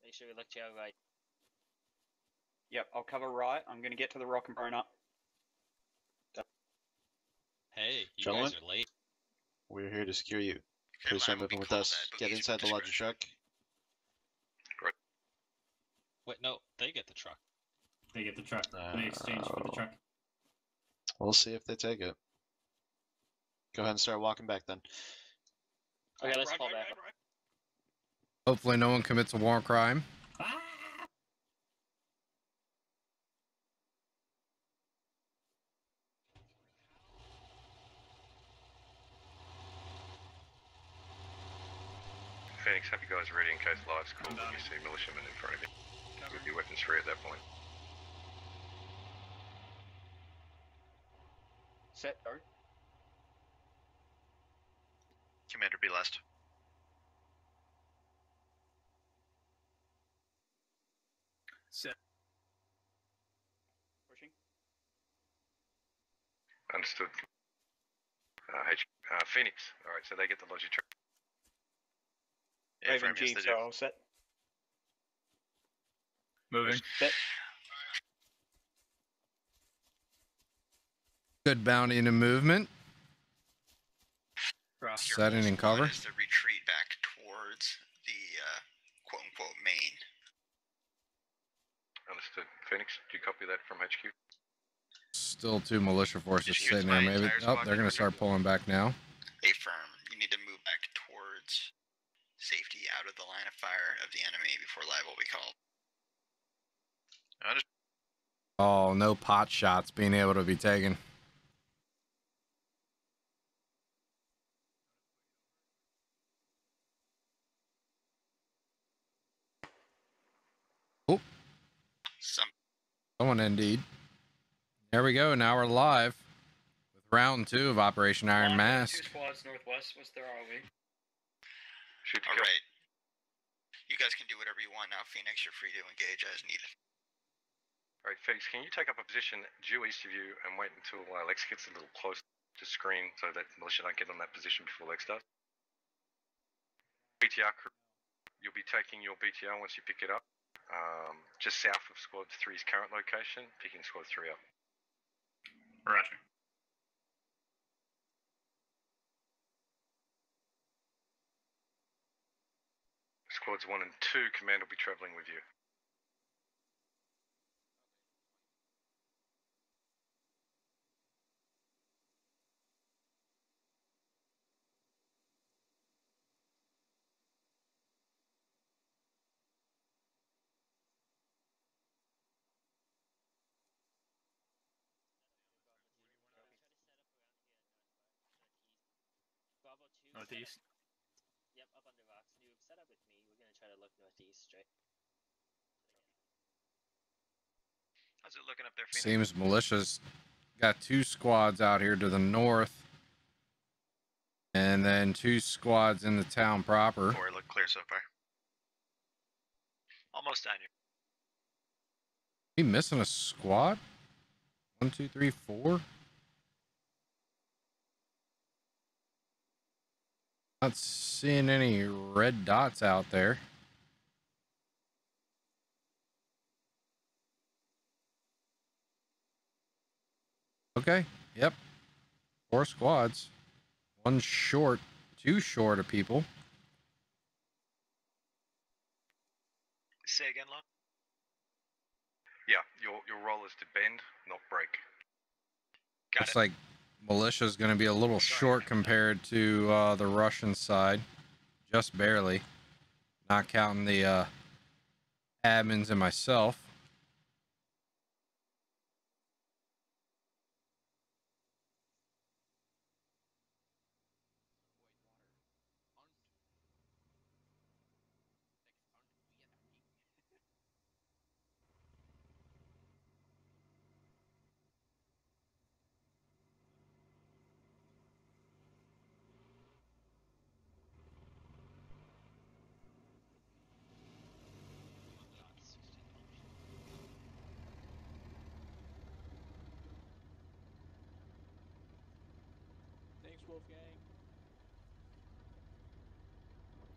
Make sure we look to our right. Yep, I'll cover right. I'm gonna get to the rock and burn up. Hey, you Gentlemen, guys are late. We're here to secure you. Please try moving with us. Get inside the larger truck. Great. Wait, no, they get the truck. They get the truck. No. They exchange for the truck. We'll see if they take it. Go ahead and start walking back then. Okay, let's fall back. Hopefully no one commits a war crime. Ah! Phoenix, have you guys ready in case live's called and you see militiamen in front of you. With your weapons free at that point. Set, go. Commander, be last. Set. Pushing. Understood. Uh, H uh, Phoenix. All right, so they get the logic trip. Yeah, Raven G, yes, so do. I'll set. Moving. Set. Good bounty into movement. Setting and cover. Is to retreat back towards the uh, quote unquote main. Understood. Phoenix, do you copy that from H Q? Still two militia forces sitting there, maybe. Oh, they're going to start pulling back now. A firm. You need to move back towards safety out of the line of fire of the enemy before live will be called. Oh, no pot shots being able to be taken. Someone indeed. There we go. Now we're live with round two of Operation Iron One, Mask. Two squads northwest. What's their R O V? All right. You guys can do whatever you want now. Phoenix, you're free to engage as needed. All right, Phoenix, can you take up a position due east of you and wait until uh, Lex gets a little close to screen so that militia don't get on that position before Lex does? B T R crew, you'll be taking your B T R once you pick it up. Um, just south of Squad three's current location, picking Squad three up. Roger. Squads one and two, Command will be travelling with you. Northeast. Yep, up on the rocks. You've set up with me. We're gonna try to look northeast, right? How's it looking up there, Phoenix? Seems militias. Got two squads out here to the north. And then two squads in the town proper. Four look clear so far. Almost down here. Are we missing a squad? One, two, three, four? Not seeing any red dots out there. Okay, yep. Four squads. One short, two short of people. Say again, Lon? Yeah, your your role is to bend, not break. Got Looks it. like militia's going to be a little Got short it. compared to uh, the Russian side, just barely. Not counting the uh, admins and myself.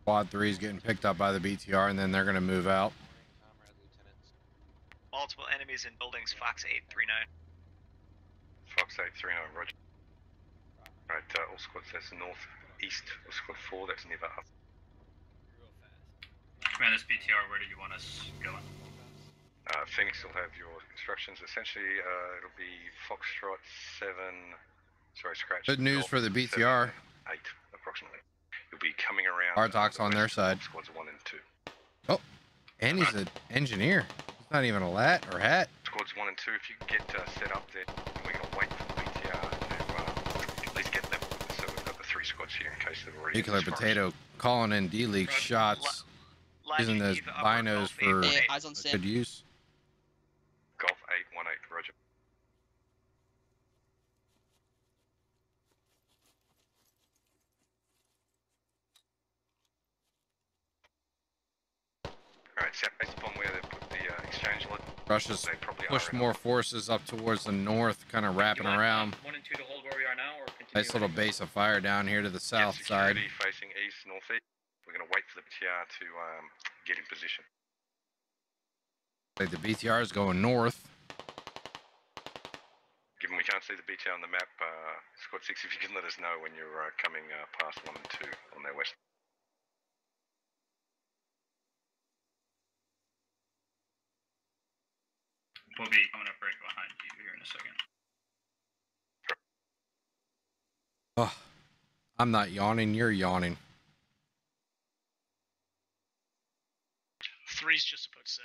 Squad three is getting picked up by the B T R, and then they're going to move out. Multiple enemies in buildings, Fox eight three nine. Fox eight three nine, roger. Right, uh, all squads, that's north, east, all squad four, that's never up. Command this B T R, where do you want us going? Uh, Phoenix will have your instructions. Essentially, uh, it'll be Foxtrot seven... Sorry, scratch. Good news for the B T R. Eight, approximately. You'll be coming around. Bartok's on their side. Squads one and two. Oh, and he's an engineer. He's not even a lat or hat. Squads one and two. If you get uh, set up there, we're gonna wait for the B T R to uh, at least get them. So we've got the three squads here in case they've already. Nuclear Potato calling in D League shots, using those binos for a good use. Golf eight one eight. Roger. Alright, so based upon where they put the uh, exchange lid, Russia's pushed more forces up towards the north, kind of wrapping around. One and two to hold where we are now, or nice little base of fire down here to the south side. Facing east, northeast. We're going to wait for the B T R to um, get in position. The B T R is going north. Given we can't see the B T R on the map, uh, Squad six, if you can let us know when you're uh, coming uh, past one and two on their west. We'll be coming up right behind you here in a second. Oh, I'm not yawning, you're yawning. Three's just about set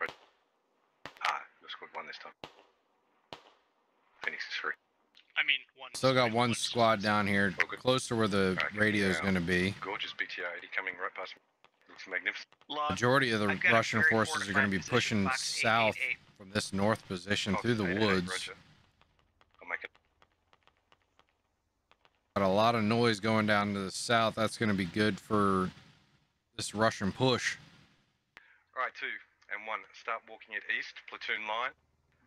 here. Right. Ah, you scored one this time. Phoenix is free. I mean, one. Still got one squad down here, closer where the radio is going to be. Gorgeous B T R eighty coming right past me. Magnificent. Majority of the Russian forces are going to be pushing south from this north position through the woods. Got a lot of noise going down to the south. That's going to be good for this Russian push. All right, two and one. Start walking it east, platoon line,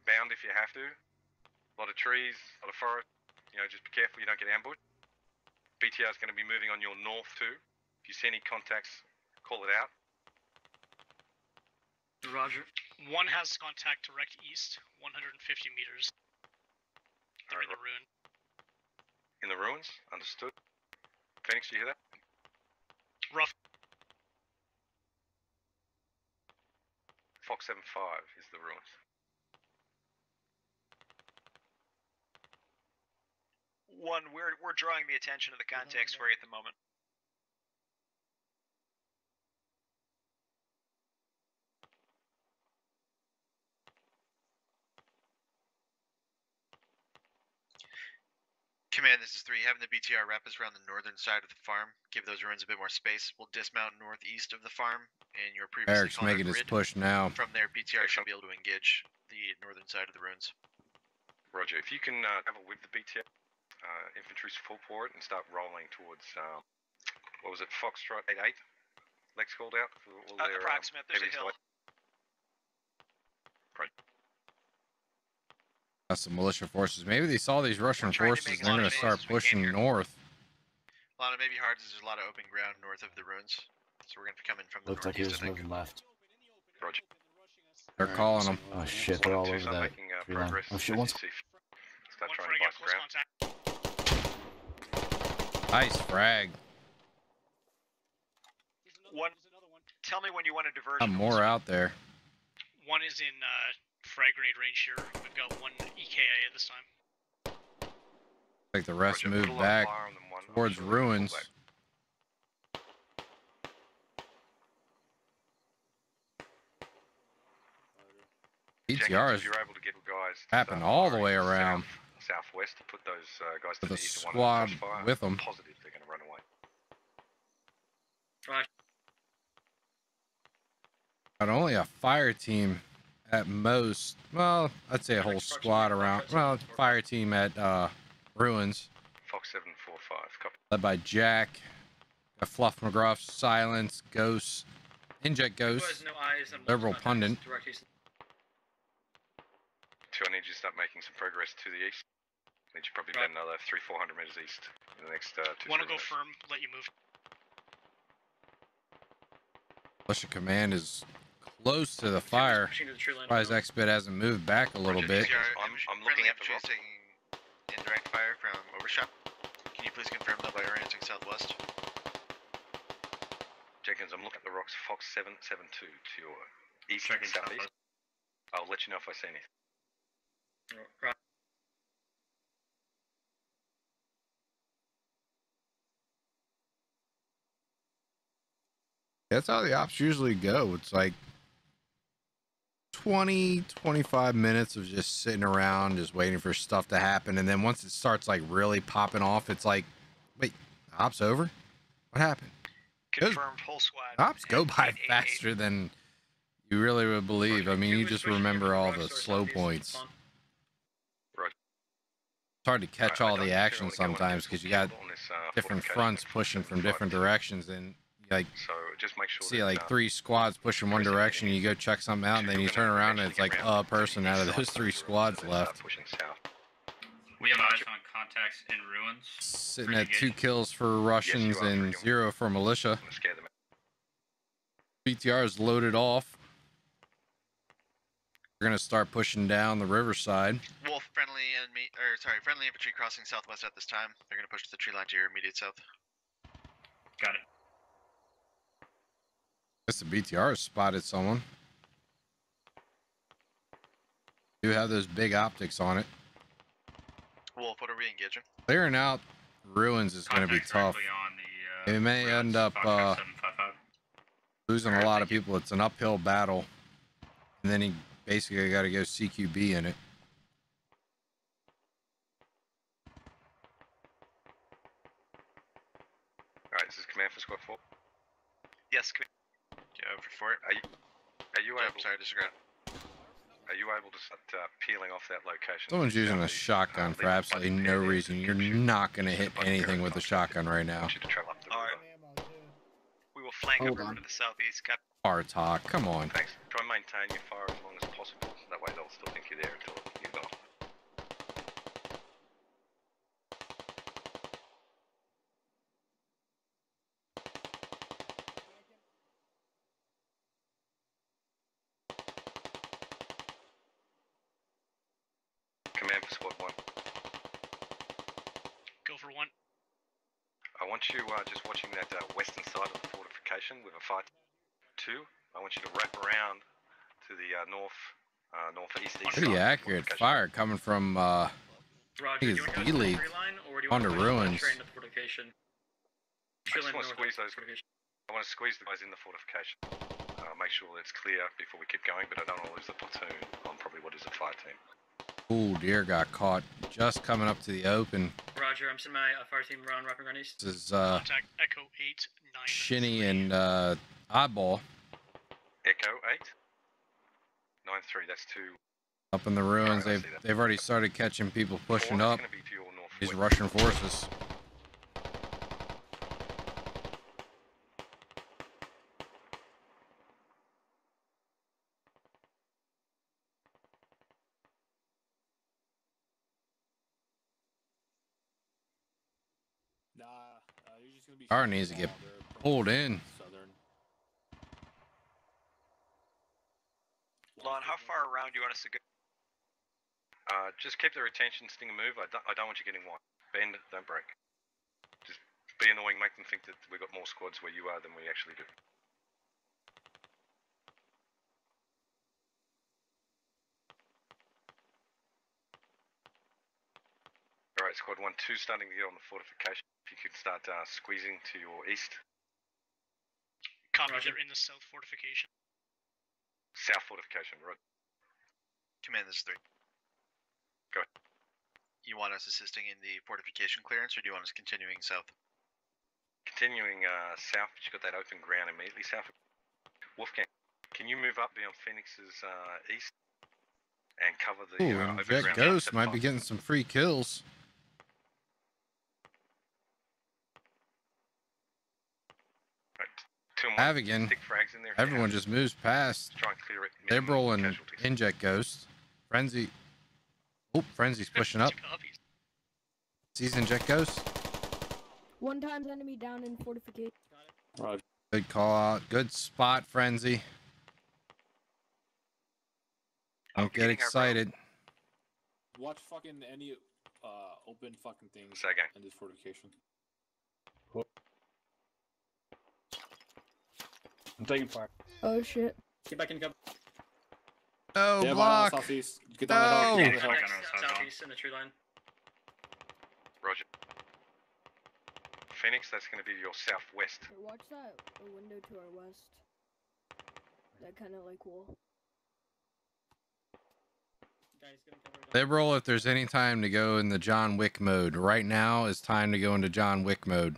bound if you have to. A lot of trees, a lot of forest. You know, just be careful you don't get ambushed. B T R is going to be moving on your north too. If you see any contacts, call it out. Roger. One has contact direct east, one hundred fifty meters. They're right, in the ruin. In the ruins? Understood. Phoenix, you hear that? Rough. Fox seven five is the ruins. One, we're, we're drawing the attention of the contacts for you at the moment. Command, this is three. Having the B T R wrap us around the northern side of the farm. Give those ruins a bit more space. We'll dismount northeast of the farm. And your previous Eric's making his push now. From there, B T R shall be able to engage the northern side of the ruins. Roger. If you can uh, travel with the B T R, uh, infantry's full forward and start rolling towards, um, what was it, Foxtrot eight eight? Lex called out for all uh, their approximate. Um, There's a hill. Right. Some militia forces. Maybe they saw these Russian forces and they're going to start pushing north. A lot of maybe hard is there's a lot of open ground north of the ruins. So we're going to come in from the north. Looks like he was moving left. Roger. They're calling them. Oh shit, they're all over that. Oh shit, one's... Start trying to bust ground. Nice frag. One. Tell me when you want to diverge. I'm more out there. One is in, uh... frag grenade range here. We've got one E K A at this time. I think the rest Roger, move back towards ruins. Back. E T R is tapping all the way around. South, southwest to put those uh, guys to the, the squad one with them. Positive they're going to run away. Right. Not only a fire team. At most, well, I'd say a whole squad around, well, fire team at uh, Ruins. Fox seven four five, copy. Led by Jack, Fluff McGruff, Silence, Ghost, Inject Ghost, no eyes, Liberal Pundit. Two, I need you to start making some progress to the east. I need you probably about another three, four hundred meters east in the next uh, two. Want to go minutes. Firm, let you move. Militia Command is close to the fire. Surprise Xbit hasn't moved back a little bit. I'm, I'm looking at chasing indirect fire from Overshot. Can you please confirm that by orienting southwest? Jenkins, I'm looking at the rocks. Fox seven seven two to your east and southeast. I'll let you know if I see anything. Right. That's how the ops usually go. It's like twenty, twenty-five minutes of just sitting around, just waiting for stuff to happen. And then once it starts like really popping off, it's like, wait, ops over? What happened? Confirmed whole squad. Ops go by faster than you really would believe. I mean, you just remember all the slow points. It's hard to catch all the action sometimes because you got different fronts pushing from different directions. And like, so just make sure see that, like uh, three squads pushing one direction, you go check something out, and then you turn around and it's like a person out of those three squads left. We have eyes on contacts in ruins. Sitting at two kills for Russians and zero for militia. B T R is loaded off. We're gonna start pushing down the riverside. Wolf friendly enemy, or sorry, friendly infantry crossing southwest at this time. They're gonna push to the tree line to your immediate south. Got it. I guess the B T R has spotted someone. Do have those big optics on it. Wolf, what are we engaging? Clearing out ruins is going to be tough. They uh, may end up uh, losing a lot of people. It's an uphill battle. And then he basically got to go C Q B in it. Alright, this is command for squad four. Yes, command. Yeah, over for it. Are you, are you yeah, able? Sorry, disregard. Are you able to start uh, peeling off that location? Someone's using a shotgun for absolutely no reason. You're not going to hit anything with a shotgun right now. Alright. We will flank over to the southeast, Captain. Bartok, come on. Thanks. Try and maintain your fire as long as possible. So that way they'll still think you're there until you go. You are uh, just watching that uh, western side of the fortification with a fire two. I want you to wrap around to the uh, north, uh, northeast. Pretty east accurate fire coming from uh, Roger, do you league onto ruins. The fortification? I just want to squeeze those. I want to squeeze the guys in the fortification. Uh, make sure it's clear before we keep going, but I don't want to lose the platoon on probably what is a fire team. Ooh, deer got caught just coming up to the open. Roger, I'm sending my fire team around, rock and run east. This is uh, contact Echo eight nine. Shinny three. And uh, Eyeball. Echo eight nine three. That's two. Up in the ruins, oh, they've they've already started catching people pushing up. These Russian forces. Car needs to get pulled in. Southern. Lon, how far around do you want us to go? Uh, just keep the retention stinger move. I don't, I don't want you getting wide. Bend, don't break. Just be annoying, make them think that we've got more squads where you are than we actually do. Alright, squad one, two starting to get on the fortification. If you could start uh, squeezing to your east. Copy, they're in the south fortification. South fortification, right. Command, this is three. Go ahead. You want us assisting in the fortification clearance, or do you want us continuing south? Continuing uh, south, but you've got that open ground immediately south. Wolfgang, can you move up beyond Phoenix's uh, east and cover the Ooh, uh, open Jack ground? Ghost might be getting some free kills. Avigan, everyone just moves past. Liberal and Inject Ghost. Frenzy. Oh, Frenzy's pushing up. Sees Inject Ghost. One times enemy down in fortification. Right. Good call out. Good spot, Frenzy. Don't get excited. Watch fucking any uh, open fucking things in this fortification. Cool. I'm taking fire. Oh shit. Get back in cover. No, yeah, block! On southeast. Get down no! Yeah, southeast, southeast in the tree line. Roger. Phoenix, that's gonna be your southwest. Hey, watch that window to our west. That kinda like wall. Liberal, if there's any time to go in the John Wick mode, right now is time to go into John Wick mode.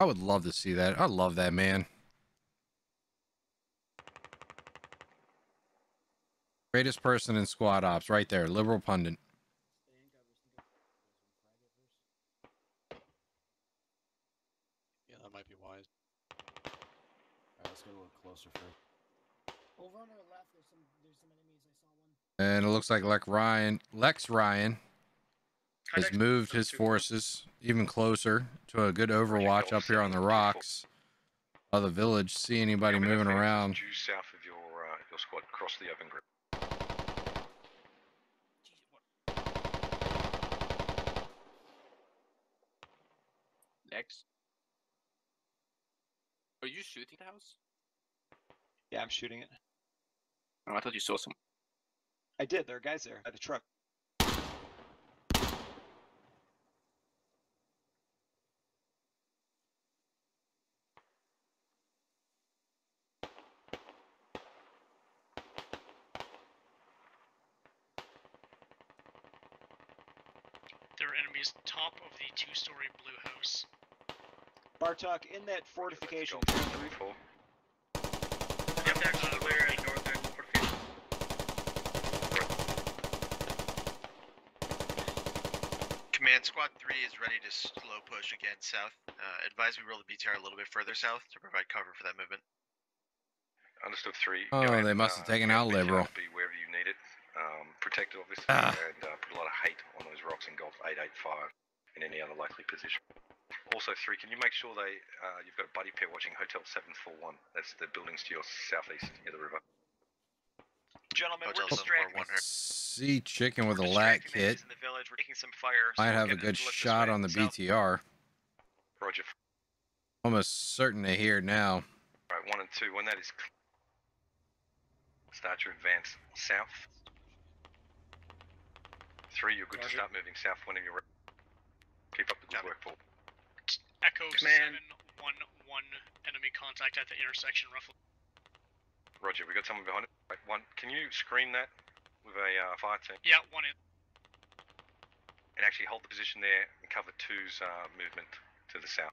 I would love to see that. I love that man. Greatest person in squad ops, right there, Liberal Pundit. Yeah, that might be wise. Alright, let's get a little closer first. Over on our left, there's some, there's some enemies. I saw one. And it looks like Lex Ryan, Lex Ryan. has moved his forces even closer to a good overwatch up here on the rocks of the village. See anybody moving around. Due south of your, uh, your squad, cross the open group. Next. Are you shooting the house? Yeah, I'm shooting it. Oh, I thought you saw some. I did. There are guys there at the truck. Top of the two-story blue house. Bartok, in that fortification. Yep, that's the clear at northern fortification. Command Squad three is ready to slow push again south. Uh, advise we roll the B T R a little bit further south to provide cover for that movement. Understood three. Oh, ahead, they must have uh, taken out Liberal. Be wherever you need it. Um, protect it obviously, ah. and uh, put a lot of hate on those rocks in Golf eight eight five and any other likely position. Also three, can you make sure they, uh, you've got a buddy pair watching Hotel seven four one. That's the buildings to your southeast near the river. Gentlemen, Hotel we're distracted. See Chicken with we're a lat kit. In the village. We're taking some fire, so might have a good shot on the south. B T R. Roger. Almost certain to hear now. Right, one and two, when that is clear, start your advance south. Three, you're good Roger. To start moving south when you're ready. Keep up the good Copy. Work, Paul. Echo Command. seven one one, enemy contact at the intersection, roughly. Roger, we got someone behind it. Wait, one. Can you screen that with a uh, fire team? Yeah, one in. And actually hold the position there and cover two's uh, movement to the south.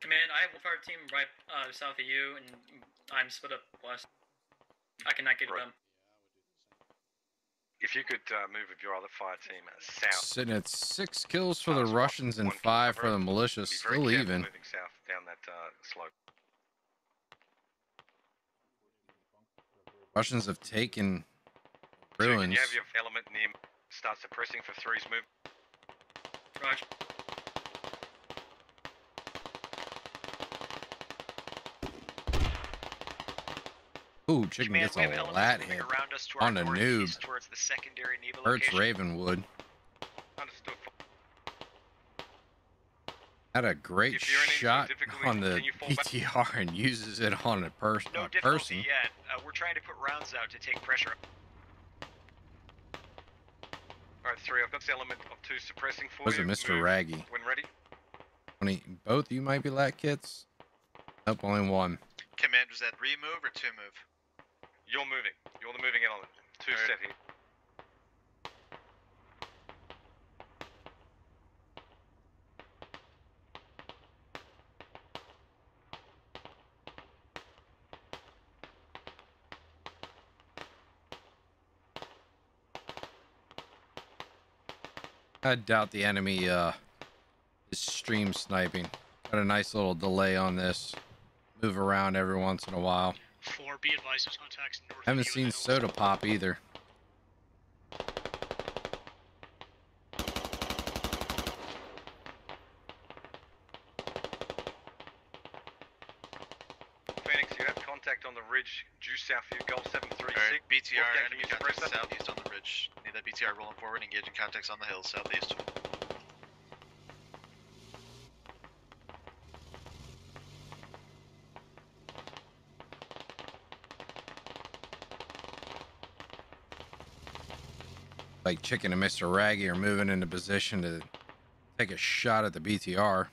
Command, I have one fire team right uh, south of you, and I'm split up west. I cannot get right. them. If you could uh, move with your other fire team south. Sitting at six kills for uh, the Russians and five for the militias. Still even. Moving south down that uh, slope. Russians have taken ruins. So can you have your element near? Start suppressing for three's move. Right. Ooh, Chicken Command, gets a lat hit to on a noob. Towards the secondary hurts Ravenwood. Understood. Had a great shot on the P T R and uses it on a, pers no on a person. Yet. Uh, we're trying to put rounds out to take pressure. Alright, three. I've got the element of two suppressing for Was you. Was it Mister Move. Raggy? When ready. twenty Both you might be lat kits. Nope, only one. Command, was that remove or two move? You're moving. You're the moving element. Two right. set here. I doubt the enemy uh, is stream sniping. Got a nice little delay on this. Move around every once in a while. Four, be advised, contacts north I haven't seen Soda Pop either. Phoenix, you have contact on the ridge due south of you, goal seven three six. Right. B T R, Wolfgang, enemy contact southeast on the ridge. Need that B T R rolling forward, engaging contacts on the hill southeast. Like Chicken and Mister Raggy are moving into position to take a shot at the B T R.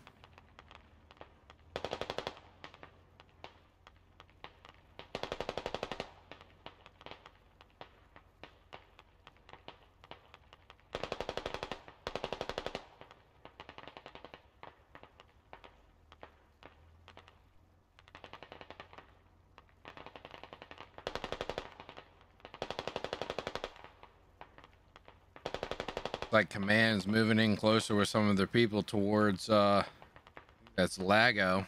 Like Command's moving in closer with some of their people towards uh that's Lago.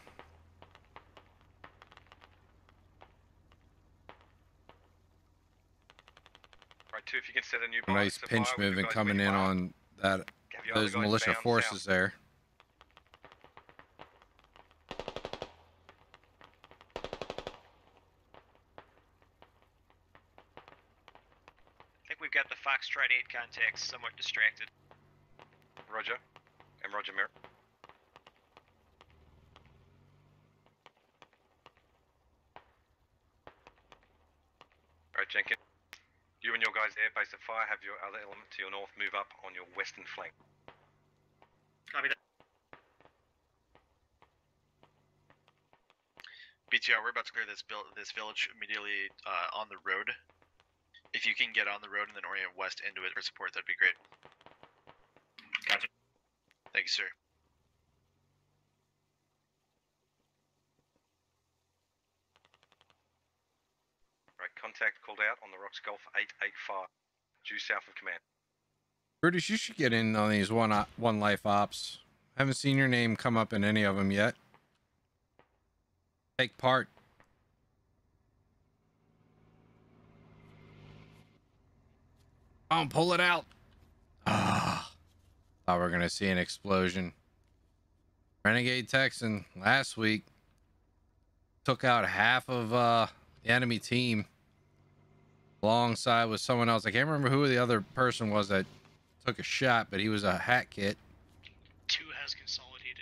Right, too, if you can set a new nice pinch moving coming in on that those militia forces there. Foxtrot eight contacts, somewhat distracted. Roger. And Roger Mirror. Alright, Jenkins. You and your guys airbase at fire, have your other element to your north move up on your western flank. Copy that. B T R, we're about to clear this, build, this village immediately uh, on the road. If you can get on the road and then orient west into it for support, that'd be great. Gotcha. Thank you, sir. Right, contact called out on the Rocks Gulf eight eight five, due south of command. British, you should get in on these one one life ops. Haven't seen your name come up in any of them yet. Take part. Oh, pull it out. Ah, thought we were gonna see an explosion. Renegade Texan last week took out half of uh, the enemy team alongside with someone else. I can't remember who the other person was that took a shot, but he was a hat kit. Two has consolidated.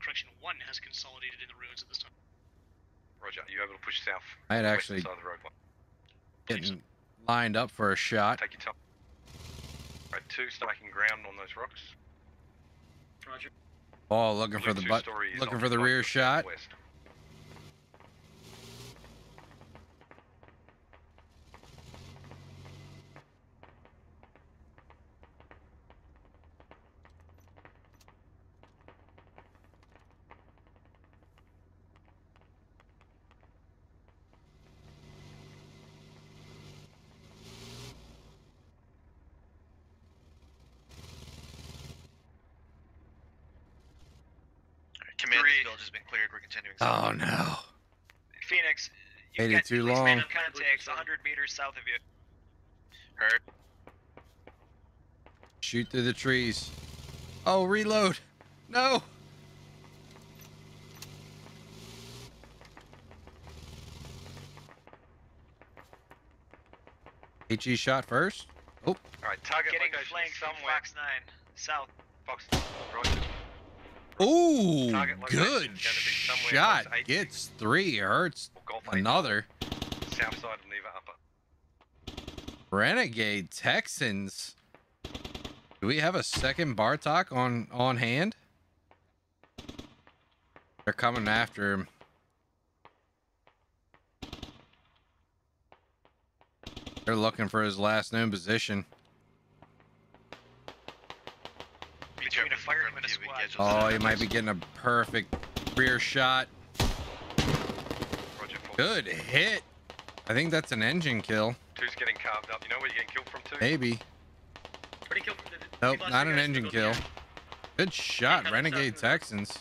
Correction, one has consolidated in the ruins at this time. Roger, you able to push south? I had actually getting lined up for a shot. Take your time. Right, two, start making ground on those rocks. Roger. Ball looking Blue for the butt, looking for the rear shot. West. Oh no. Phoenix, you made it too long. Man in contacts one hundred meters south of you. Heard. Shoot through the trees. Oh, reload. No. H E shot first. Oh. All right, target getting flanked somewhere. Fox nine south. Fox. Roger. Ooh, good shot. Gets three, hurts another. South side and lever upper. Renegade Texans. Do we have a second Bartok on on hand? They're coming after him. They're looking for his last known position. Oh, you might be getting a perfect rear shot. Good hit. I think that's an engine kill. Two's getting carved up. You know where you're getting killed from, two? Maybe. Nope, not an engine kill. Good shot, Renegade Texans.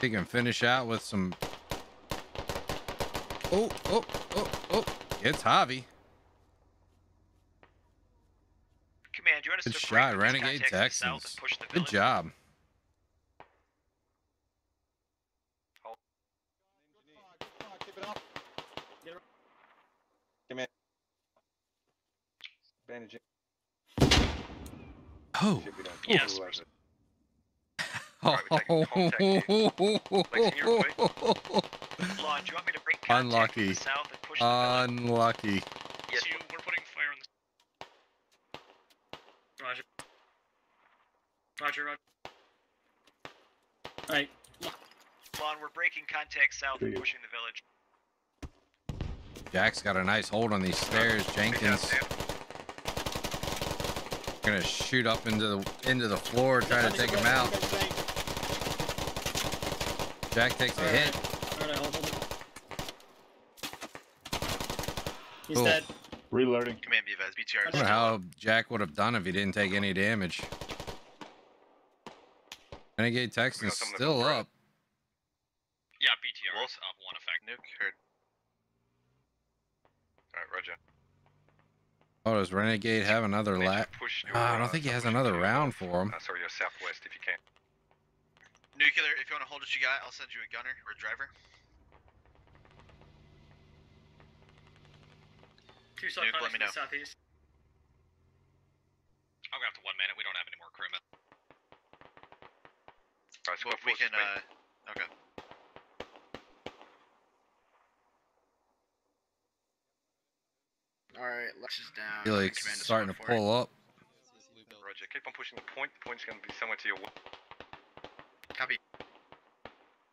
He can finish out with some. Oh, oh, oh, oh. It's Javi. Good shot, Renegade Texans. Good job. Oh. Yes. Unlucky. Unlucky. Roger. Roger, roger. All right. Lon, we're breaking contact south and pushing the village. Jack's got a nice hold on these stairs. Jenkins gonna shoot up into the into the floor, trying to take him out. Jack takes a hit. He's dead. Reloading. Command B V S, B T R. I don't know how Jack would have done if he didn't take any damage. Renegade Texans still up. Yeah, B T R is up one effect. Nuke heard. Alright, roger. Oh, does Renegade have another lap? Uh, I don't think he has another round for him. Uh, sorry, you're southwest if you can. Nuclear, if you want to hold what you got, I'll send you a gunner or a driver. Two side Nuke, let me know. Southeast. I'm gonna have to one minute. We don't have any more crewmen. Alright, so well, we can. Uh, okay. Alright, Lex is down. Felix is starting to pull up. Roger, keep on pushing the point. The point's gonna be somewhere to your west. Copy.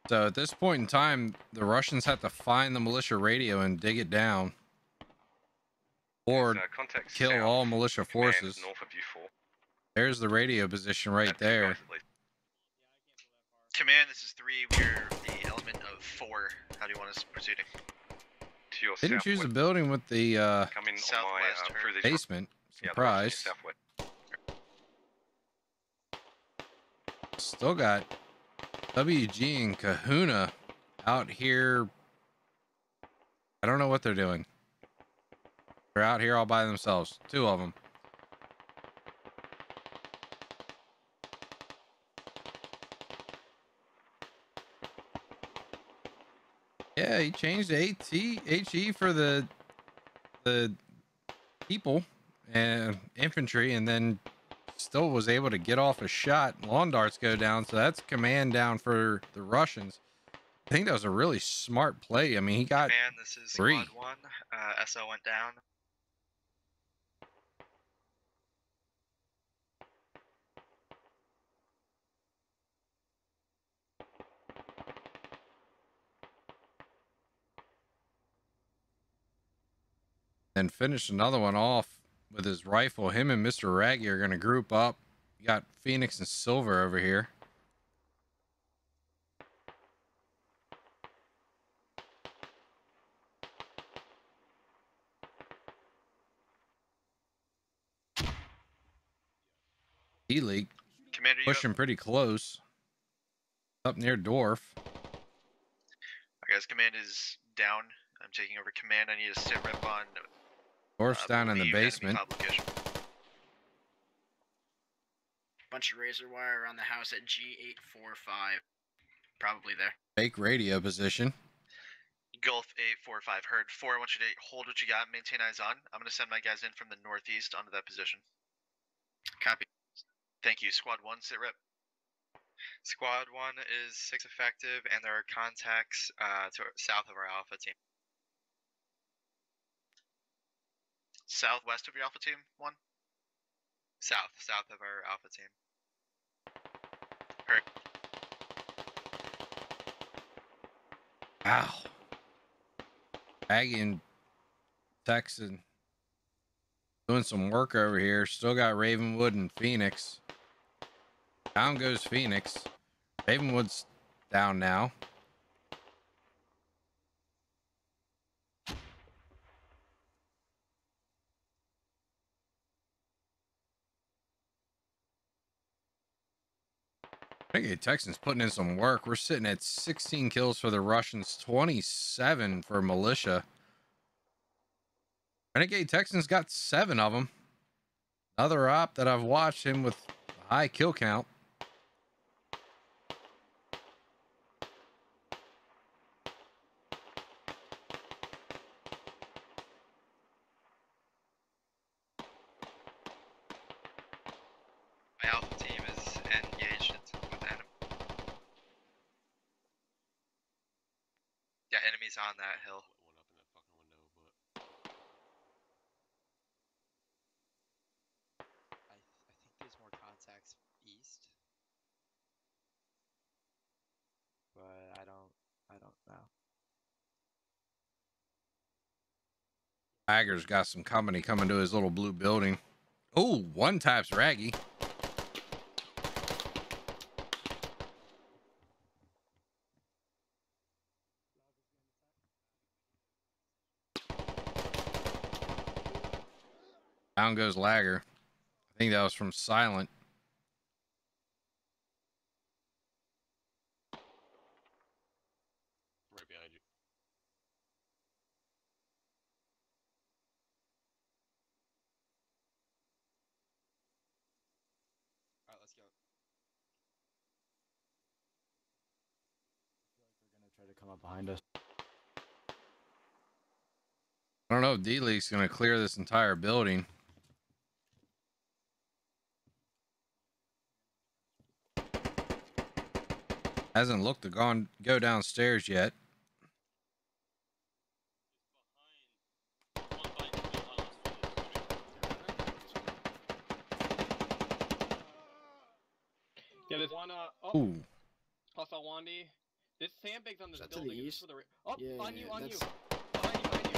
So at this point in time, the Russians have to find the militia radio and dig it down. Or kill all militia forces. There's the radio position right there. Command, this is three. We're the element of four. How do you want us proceeding? Didn't choose a building with the uh, basement. Surprise. Still got W G and Kahuna out here. I don't know what they're doing. They're out here all by themselves. Two of them. Yeah, he changed H E for the the people and infantry, and then Still was able to get off a shot. Lawn darts go down, so that's command down for the Russians. I think that was a really smart play. I mean, he got Man, this is three. Squad one. Uh, S O went down. And finished another one off with his rifle. Him and Mister Raggy are going to group up. You got Phoenix and Silver over here. E-League pushing up pretty close up near Dwarf. My guys, command is down. I'm taking over command. I need to sit rep on. Dwarf's uh, down in the basement. Bunch of razor wire around the house at G eight forty-five. Probably there. Fake radio position. Gulf eight forty-five. Heard four. I want you to hold what you got. Maintain eyes on. I'm going to send my guys in from the northeast onto that position. Copy. Thank you. Squad one, sit rep. Squad one is six effective, and there are contacts uh, to south of our alpha team. Southwest of your alpha team, one? South, south of our alpha team. Hurry. Wow. Aggie and Texan doing some work over here. Still got Ravenwood and Phoenix. Down goes Phoenix. Ravenwood's down now. Okay, Texans putting in some work. We're sitting at sixteen kills for the Russians, twenty-seven for militia. Renegade Texans got seven of them. Another op that I've watched him with a high kill count. On that hill. I, th I think there's more contacts east, but I don't. I don't know. Tiger's got some company coming to his little blue building. Oh, one taps Raggy. Down goes Lagger. I think that was from Silent. Right behind you. All right, let's go. I feel like they're going to try to come up behind us. I don't know if D-League's going to clear this entire building. Hasn't looked to gone go downstairs yet. Yeah, there's one. Uh, oh, Ooh. Hasawandi. This sandbag's on this Is that building. To the east? Oh, yeah, on you, yeah, on that's... you. On you, on you.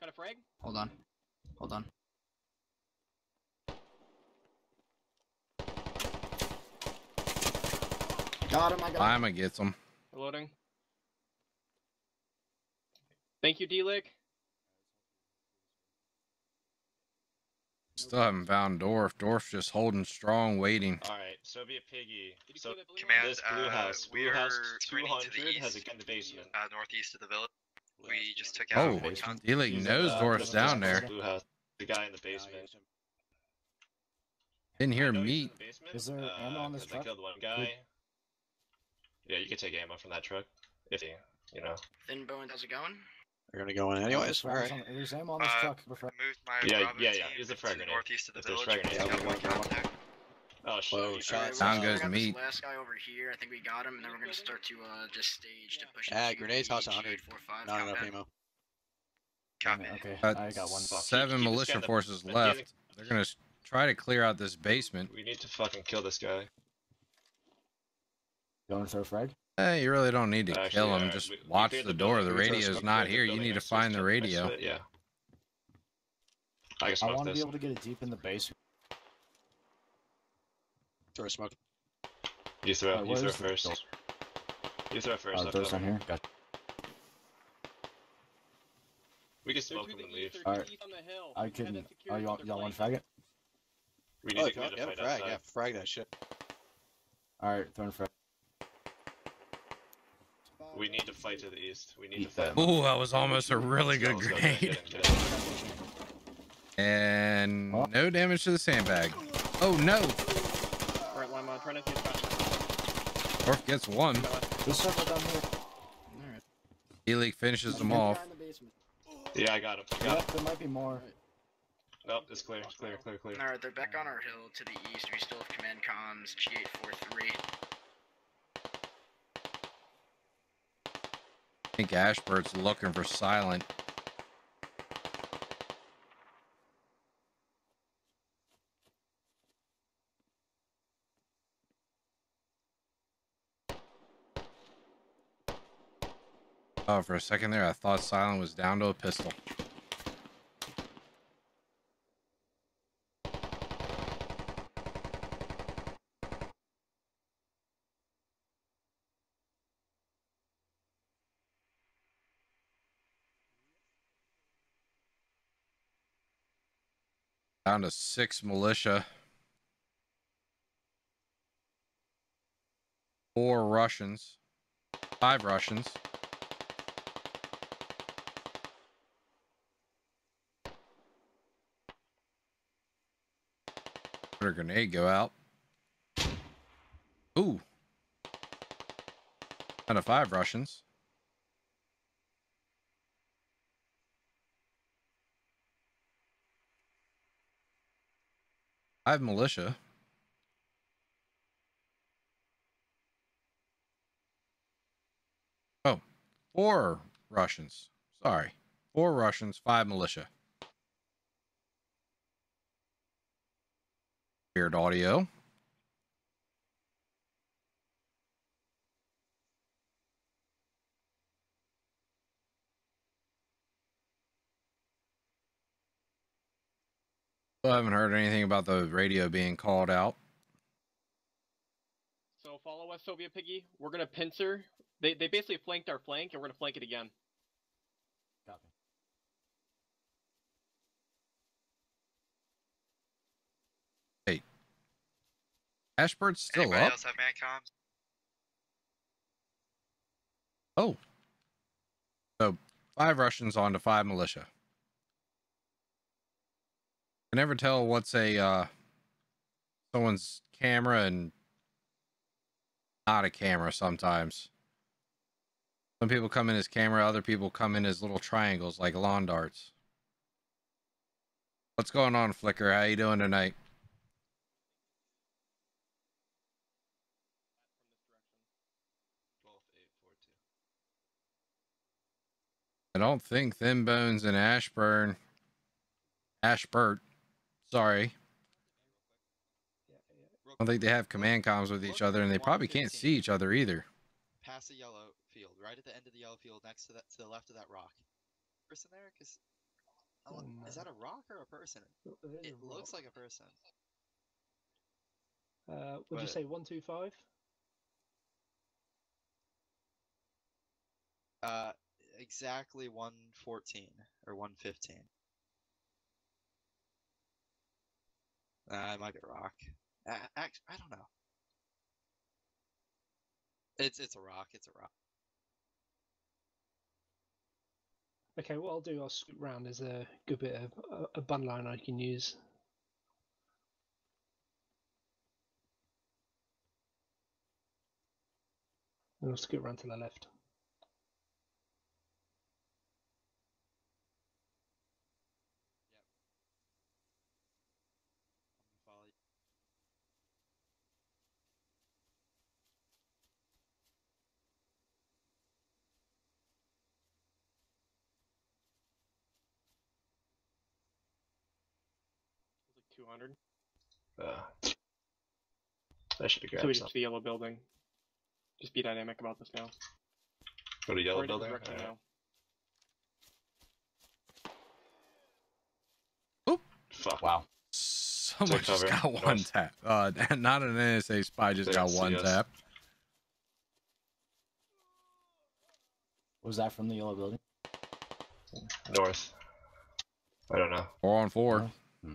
Got a frag? Hold on. Hold on. Got him, I got him. Lima gets him. Reloading. Thank you, D-Lick. Still haven't found Dwarf. Dwarf's just holding strong, waiting. Alright, Soviet Piggy. So command, this blue uh, house. Blue house two hundred has again the basement. Uh, northeast of the village. We, we just took out. Oh, D-Lick knows uh, Dwarf's down there. Blue house. The guy in the basement. Didn't hear meat. The Is there uh, ammo on this truck? I killed one guy. Ooh. Yeah, you can take ammo from that truck, if you, you know. Thin Bones, how's it going? We're gonna go in anyways. All right. On, there's ammo on this uh, truck. Moved my yeah, yeah, yeah. Here's a frag grenade. Northeast of the village. Frag grenade. Yeah, one, one. Oh shit! Well, right, sound goes to me. Last guy over here. I think we got him, and then we're gonna start to uh just stage to push. Ah, grenades cost one hundred. Not enough ammo. Copy. Okay. Uh, I got one. Seven keep, keep militia forces the, left. The, They're gonna try to clear out this basement. We need to fucking kill this guy. Going to throw frag? Hey, you really don't need to Actually, kill him. Yeah, Just we, watch we the, the door. The radio's not here. You need to find the radio. It, yeah. I, I want to be able to get it deep in the basement. Throw smoke. You throw. Right, you throw first. Door? You throw first. Uh, throw down here. Gotcha. We can smoke him and leave. Alright. I can. Oh, y'all want to faggot? We need oh, to go to fight frag. Yeah, frag that shit. Alright, throwing frag. We need to fight to the east. We need yeah. to fight. Ooh, that was almost a really good grenade. Get him, get him. And oh. no damage to the sandbag. Oh no! Alright, well, I'm uh, trying to get back. Orf gets one. There's several down here. Alright. E-League finishes them off. Yeah, I got him. I got yep, him. There might be more. Nope, it's clear, it's clear, clear, clear. Alright, they're back on our hill to the east. We still have command comms, G eight four three. I think Ashbert's looking for Silent. Oh, for a second there, I thought Silent was down to a pistol. Down to six militia. Four Russians. Five Russians. Let a grenade go out. Ooh. Down to five Russians. I have militia. Oh, four Russians. Sorry. Four Russians, five militia. Weird audio. I haven't heard anything about the radio being called out. So follow us, Soviet Piggy. We're gonna pincer. They they basically flanked our flank, and we're gonna flank it again. Copy. Hey, Ashbert's still Anybody up. Else have comms? Oh, so five Russians on to five militia. I never tell what's a uh, someone's camera and not a camera sometimes. Some people come in as camera, other people come in as little triangles like lawn darts. What's going on, Flicker? How you doing tonight? I don't think Thin Bones and Ashburn Ashbert Sorry. I don't think they have command comms with each other, and they probably can't see each other either. Past the yellow field, right at the end of the yellow field, next to that, to the left of that rock. Person there, cause oh, is that a rock or a person? It, it looks rock. like a person. Uh, would but, you say one, two, five? Uh, exactly one fourteen or one fifteen. Uh, I might be a rock. Uh, actually, I don't know. It's it's a rock. It's a rock. Okay, what I'll do, I'll scoot round. There's a good bit of uh, a bun line I can use. And I'll scoot round to the left. two hundred. Uh, that should be great. So we just to the yellow building. Just be dynamic about this now. Go to yellow We're building? Right. Now. Oop. Fuck. Wow. Someone Take just cover. got one North. tap. Uh, not an N S A spy, just they got one tap. Was that from the yellow building? North. I don't know. Four on four. Oh. Hmm.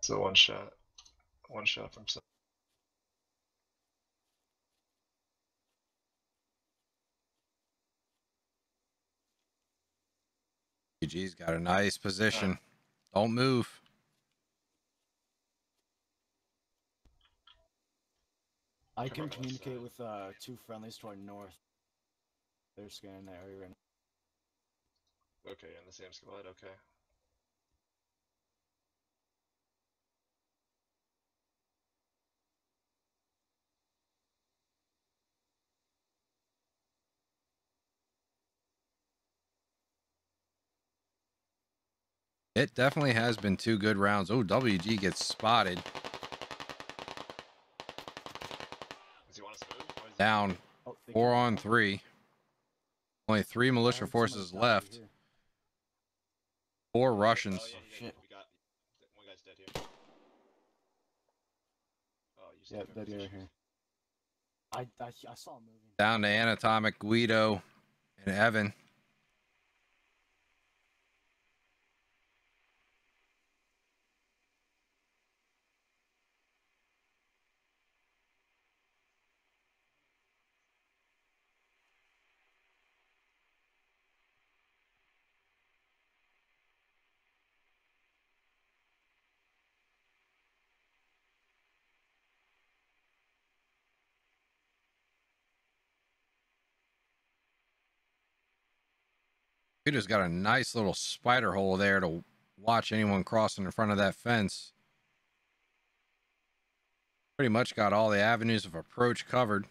So one shot. One shot from some. G G's got a nice position. Uh, don't move. I can communicate with uh, two friendlies toward north. They're scanning that area right now. Okay, in the same squad, okay. It definitely has been two good rounds. Oh, W G gets spotted. Does he want us to move? Down. Oh, four on three. Only three militia forces left. Four Russians. Oh, yeah, yeah, we got one guy's dead here. Oh, you yep, dead here. here. I, I, I saw him moving. Down to Anatomic, Guido, and Evan. Guido's got a nice little spider hole there to watch anyone crossing in front of that fence. Pretty much got all the avenues of approach covered.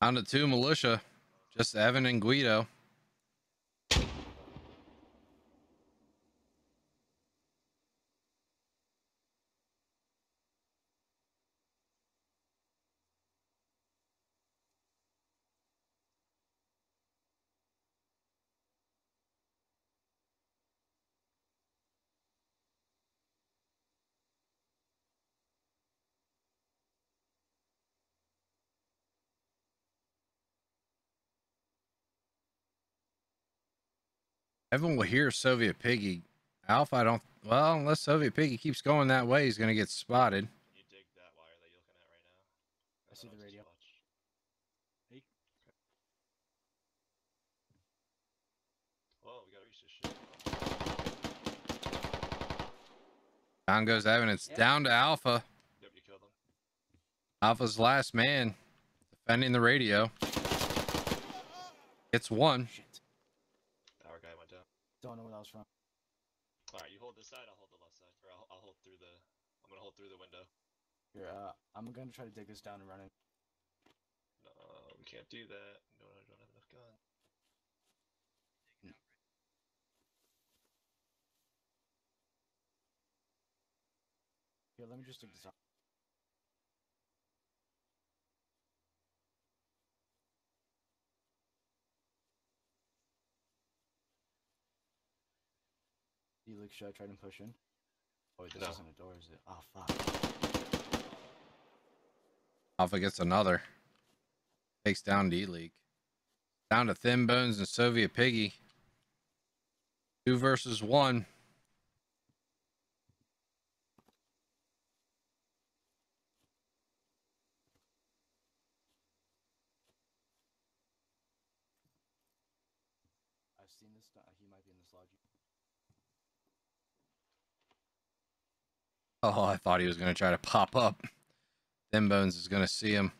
Down to two militia, just Evan and Guido. Everyone will hear Soviet Piggy. Alpha, I don't... Well, unless Soviet Piggy keeps going that way, he's going to get spotted. You dig that wire that you're looking at right now? I see the radio. Hey. Okay. Whoa, we got to reach this shit. Down goes Evan. It's yeah. down to Alpha. Yep, you killed him. Alpha's last man. Defending the radio. It's one. Shit. Don't know what that was from. Alright, you hold this side, I'll hold the left side. Or I'll, I'll hold through the... I'm gonna hold through the window. Here, uh, I'm gonna try to dig this down and run it. No, we can't do that. No, I don't have enough gun. Here, let me just dig this out. Felix, should I try to push in? Oh, this no. isn't a door, is it? Oh, fuck. Alpha gets another. Takes down D-League. Down to Thin Bones and Soviet Piggy. Two versus one. I've seen this. He might be in this lodge. Oh, I thought he was going to try to pop up. Thin Bones is going to see him.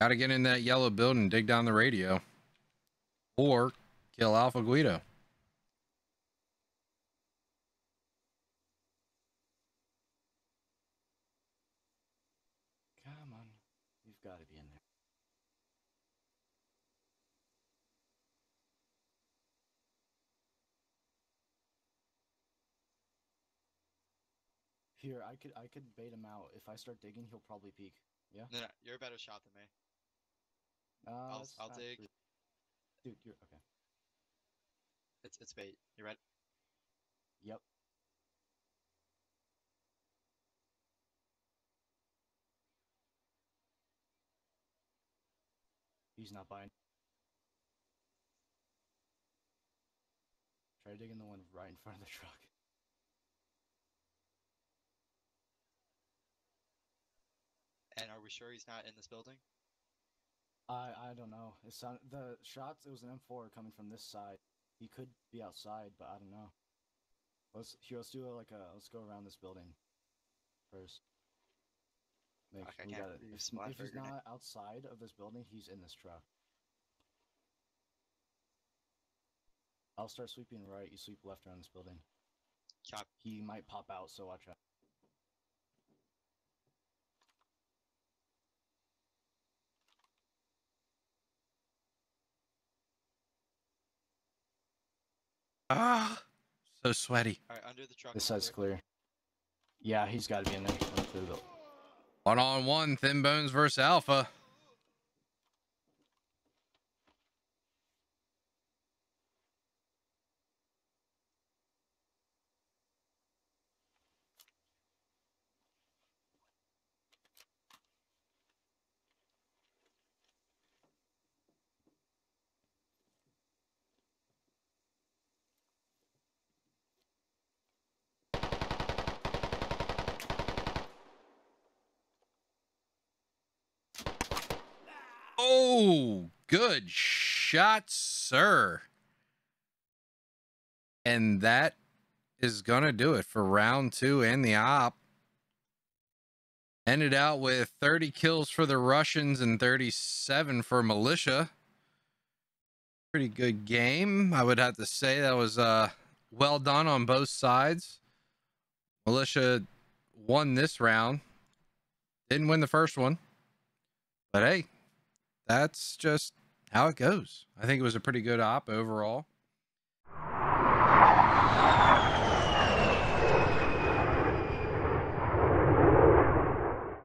Gotta get in that yellow building and dig down the radio. Or kill Alpha Guido. Come on. You've got to be in there. Here, I could I could bait him out. If I start digging, he'll probably peek. Yeah? No, no, you're a better shot than me. Uh, I'll, I'll dig. Free. Dude, you're okay. It's it's bait. You ready? Yep. He's not buying. Try digging the one right in front of the truck. And are we sure he's not in this building? I I don't know. It sounded, the shots, it was an M four coming from this side. He could be outside, but I don't know. Let's here, let's do a, like a let's go around this building first. Make, okay, we gotta, if, if he's not outside of this building, he's in this truck. I'll start sweeping right. You sweep left around this building. Cop. He might pop out, so watch out. Ah, so sweaty. All right, under the truck. This side's clear. Yeah, he's got to be in there. One on one, Thin Bones versus Alpha. Oh, good shot, sir. And that is going to do it for round two and the op. Ended out with thirty kills for the Russians and thirty-seven for Militia. Pretty good game. I would have to say that was uh, well done on both sides. Militia won this round. Didn't win the first one. But hey. That's just how it goes. I think it was a pretty good op overall.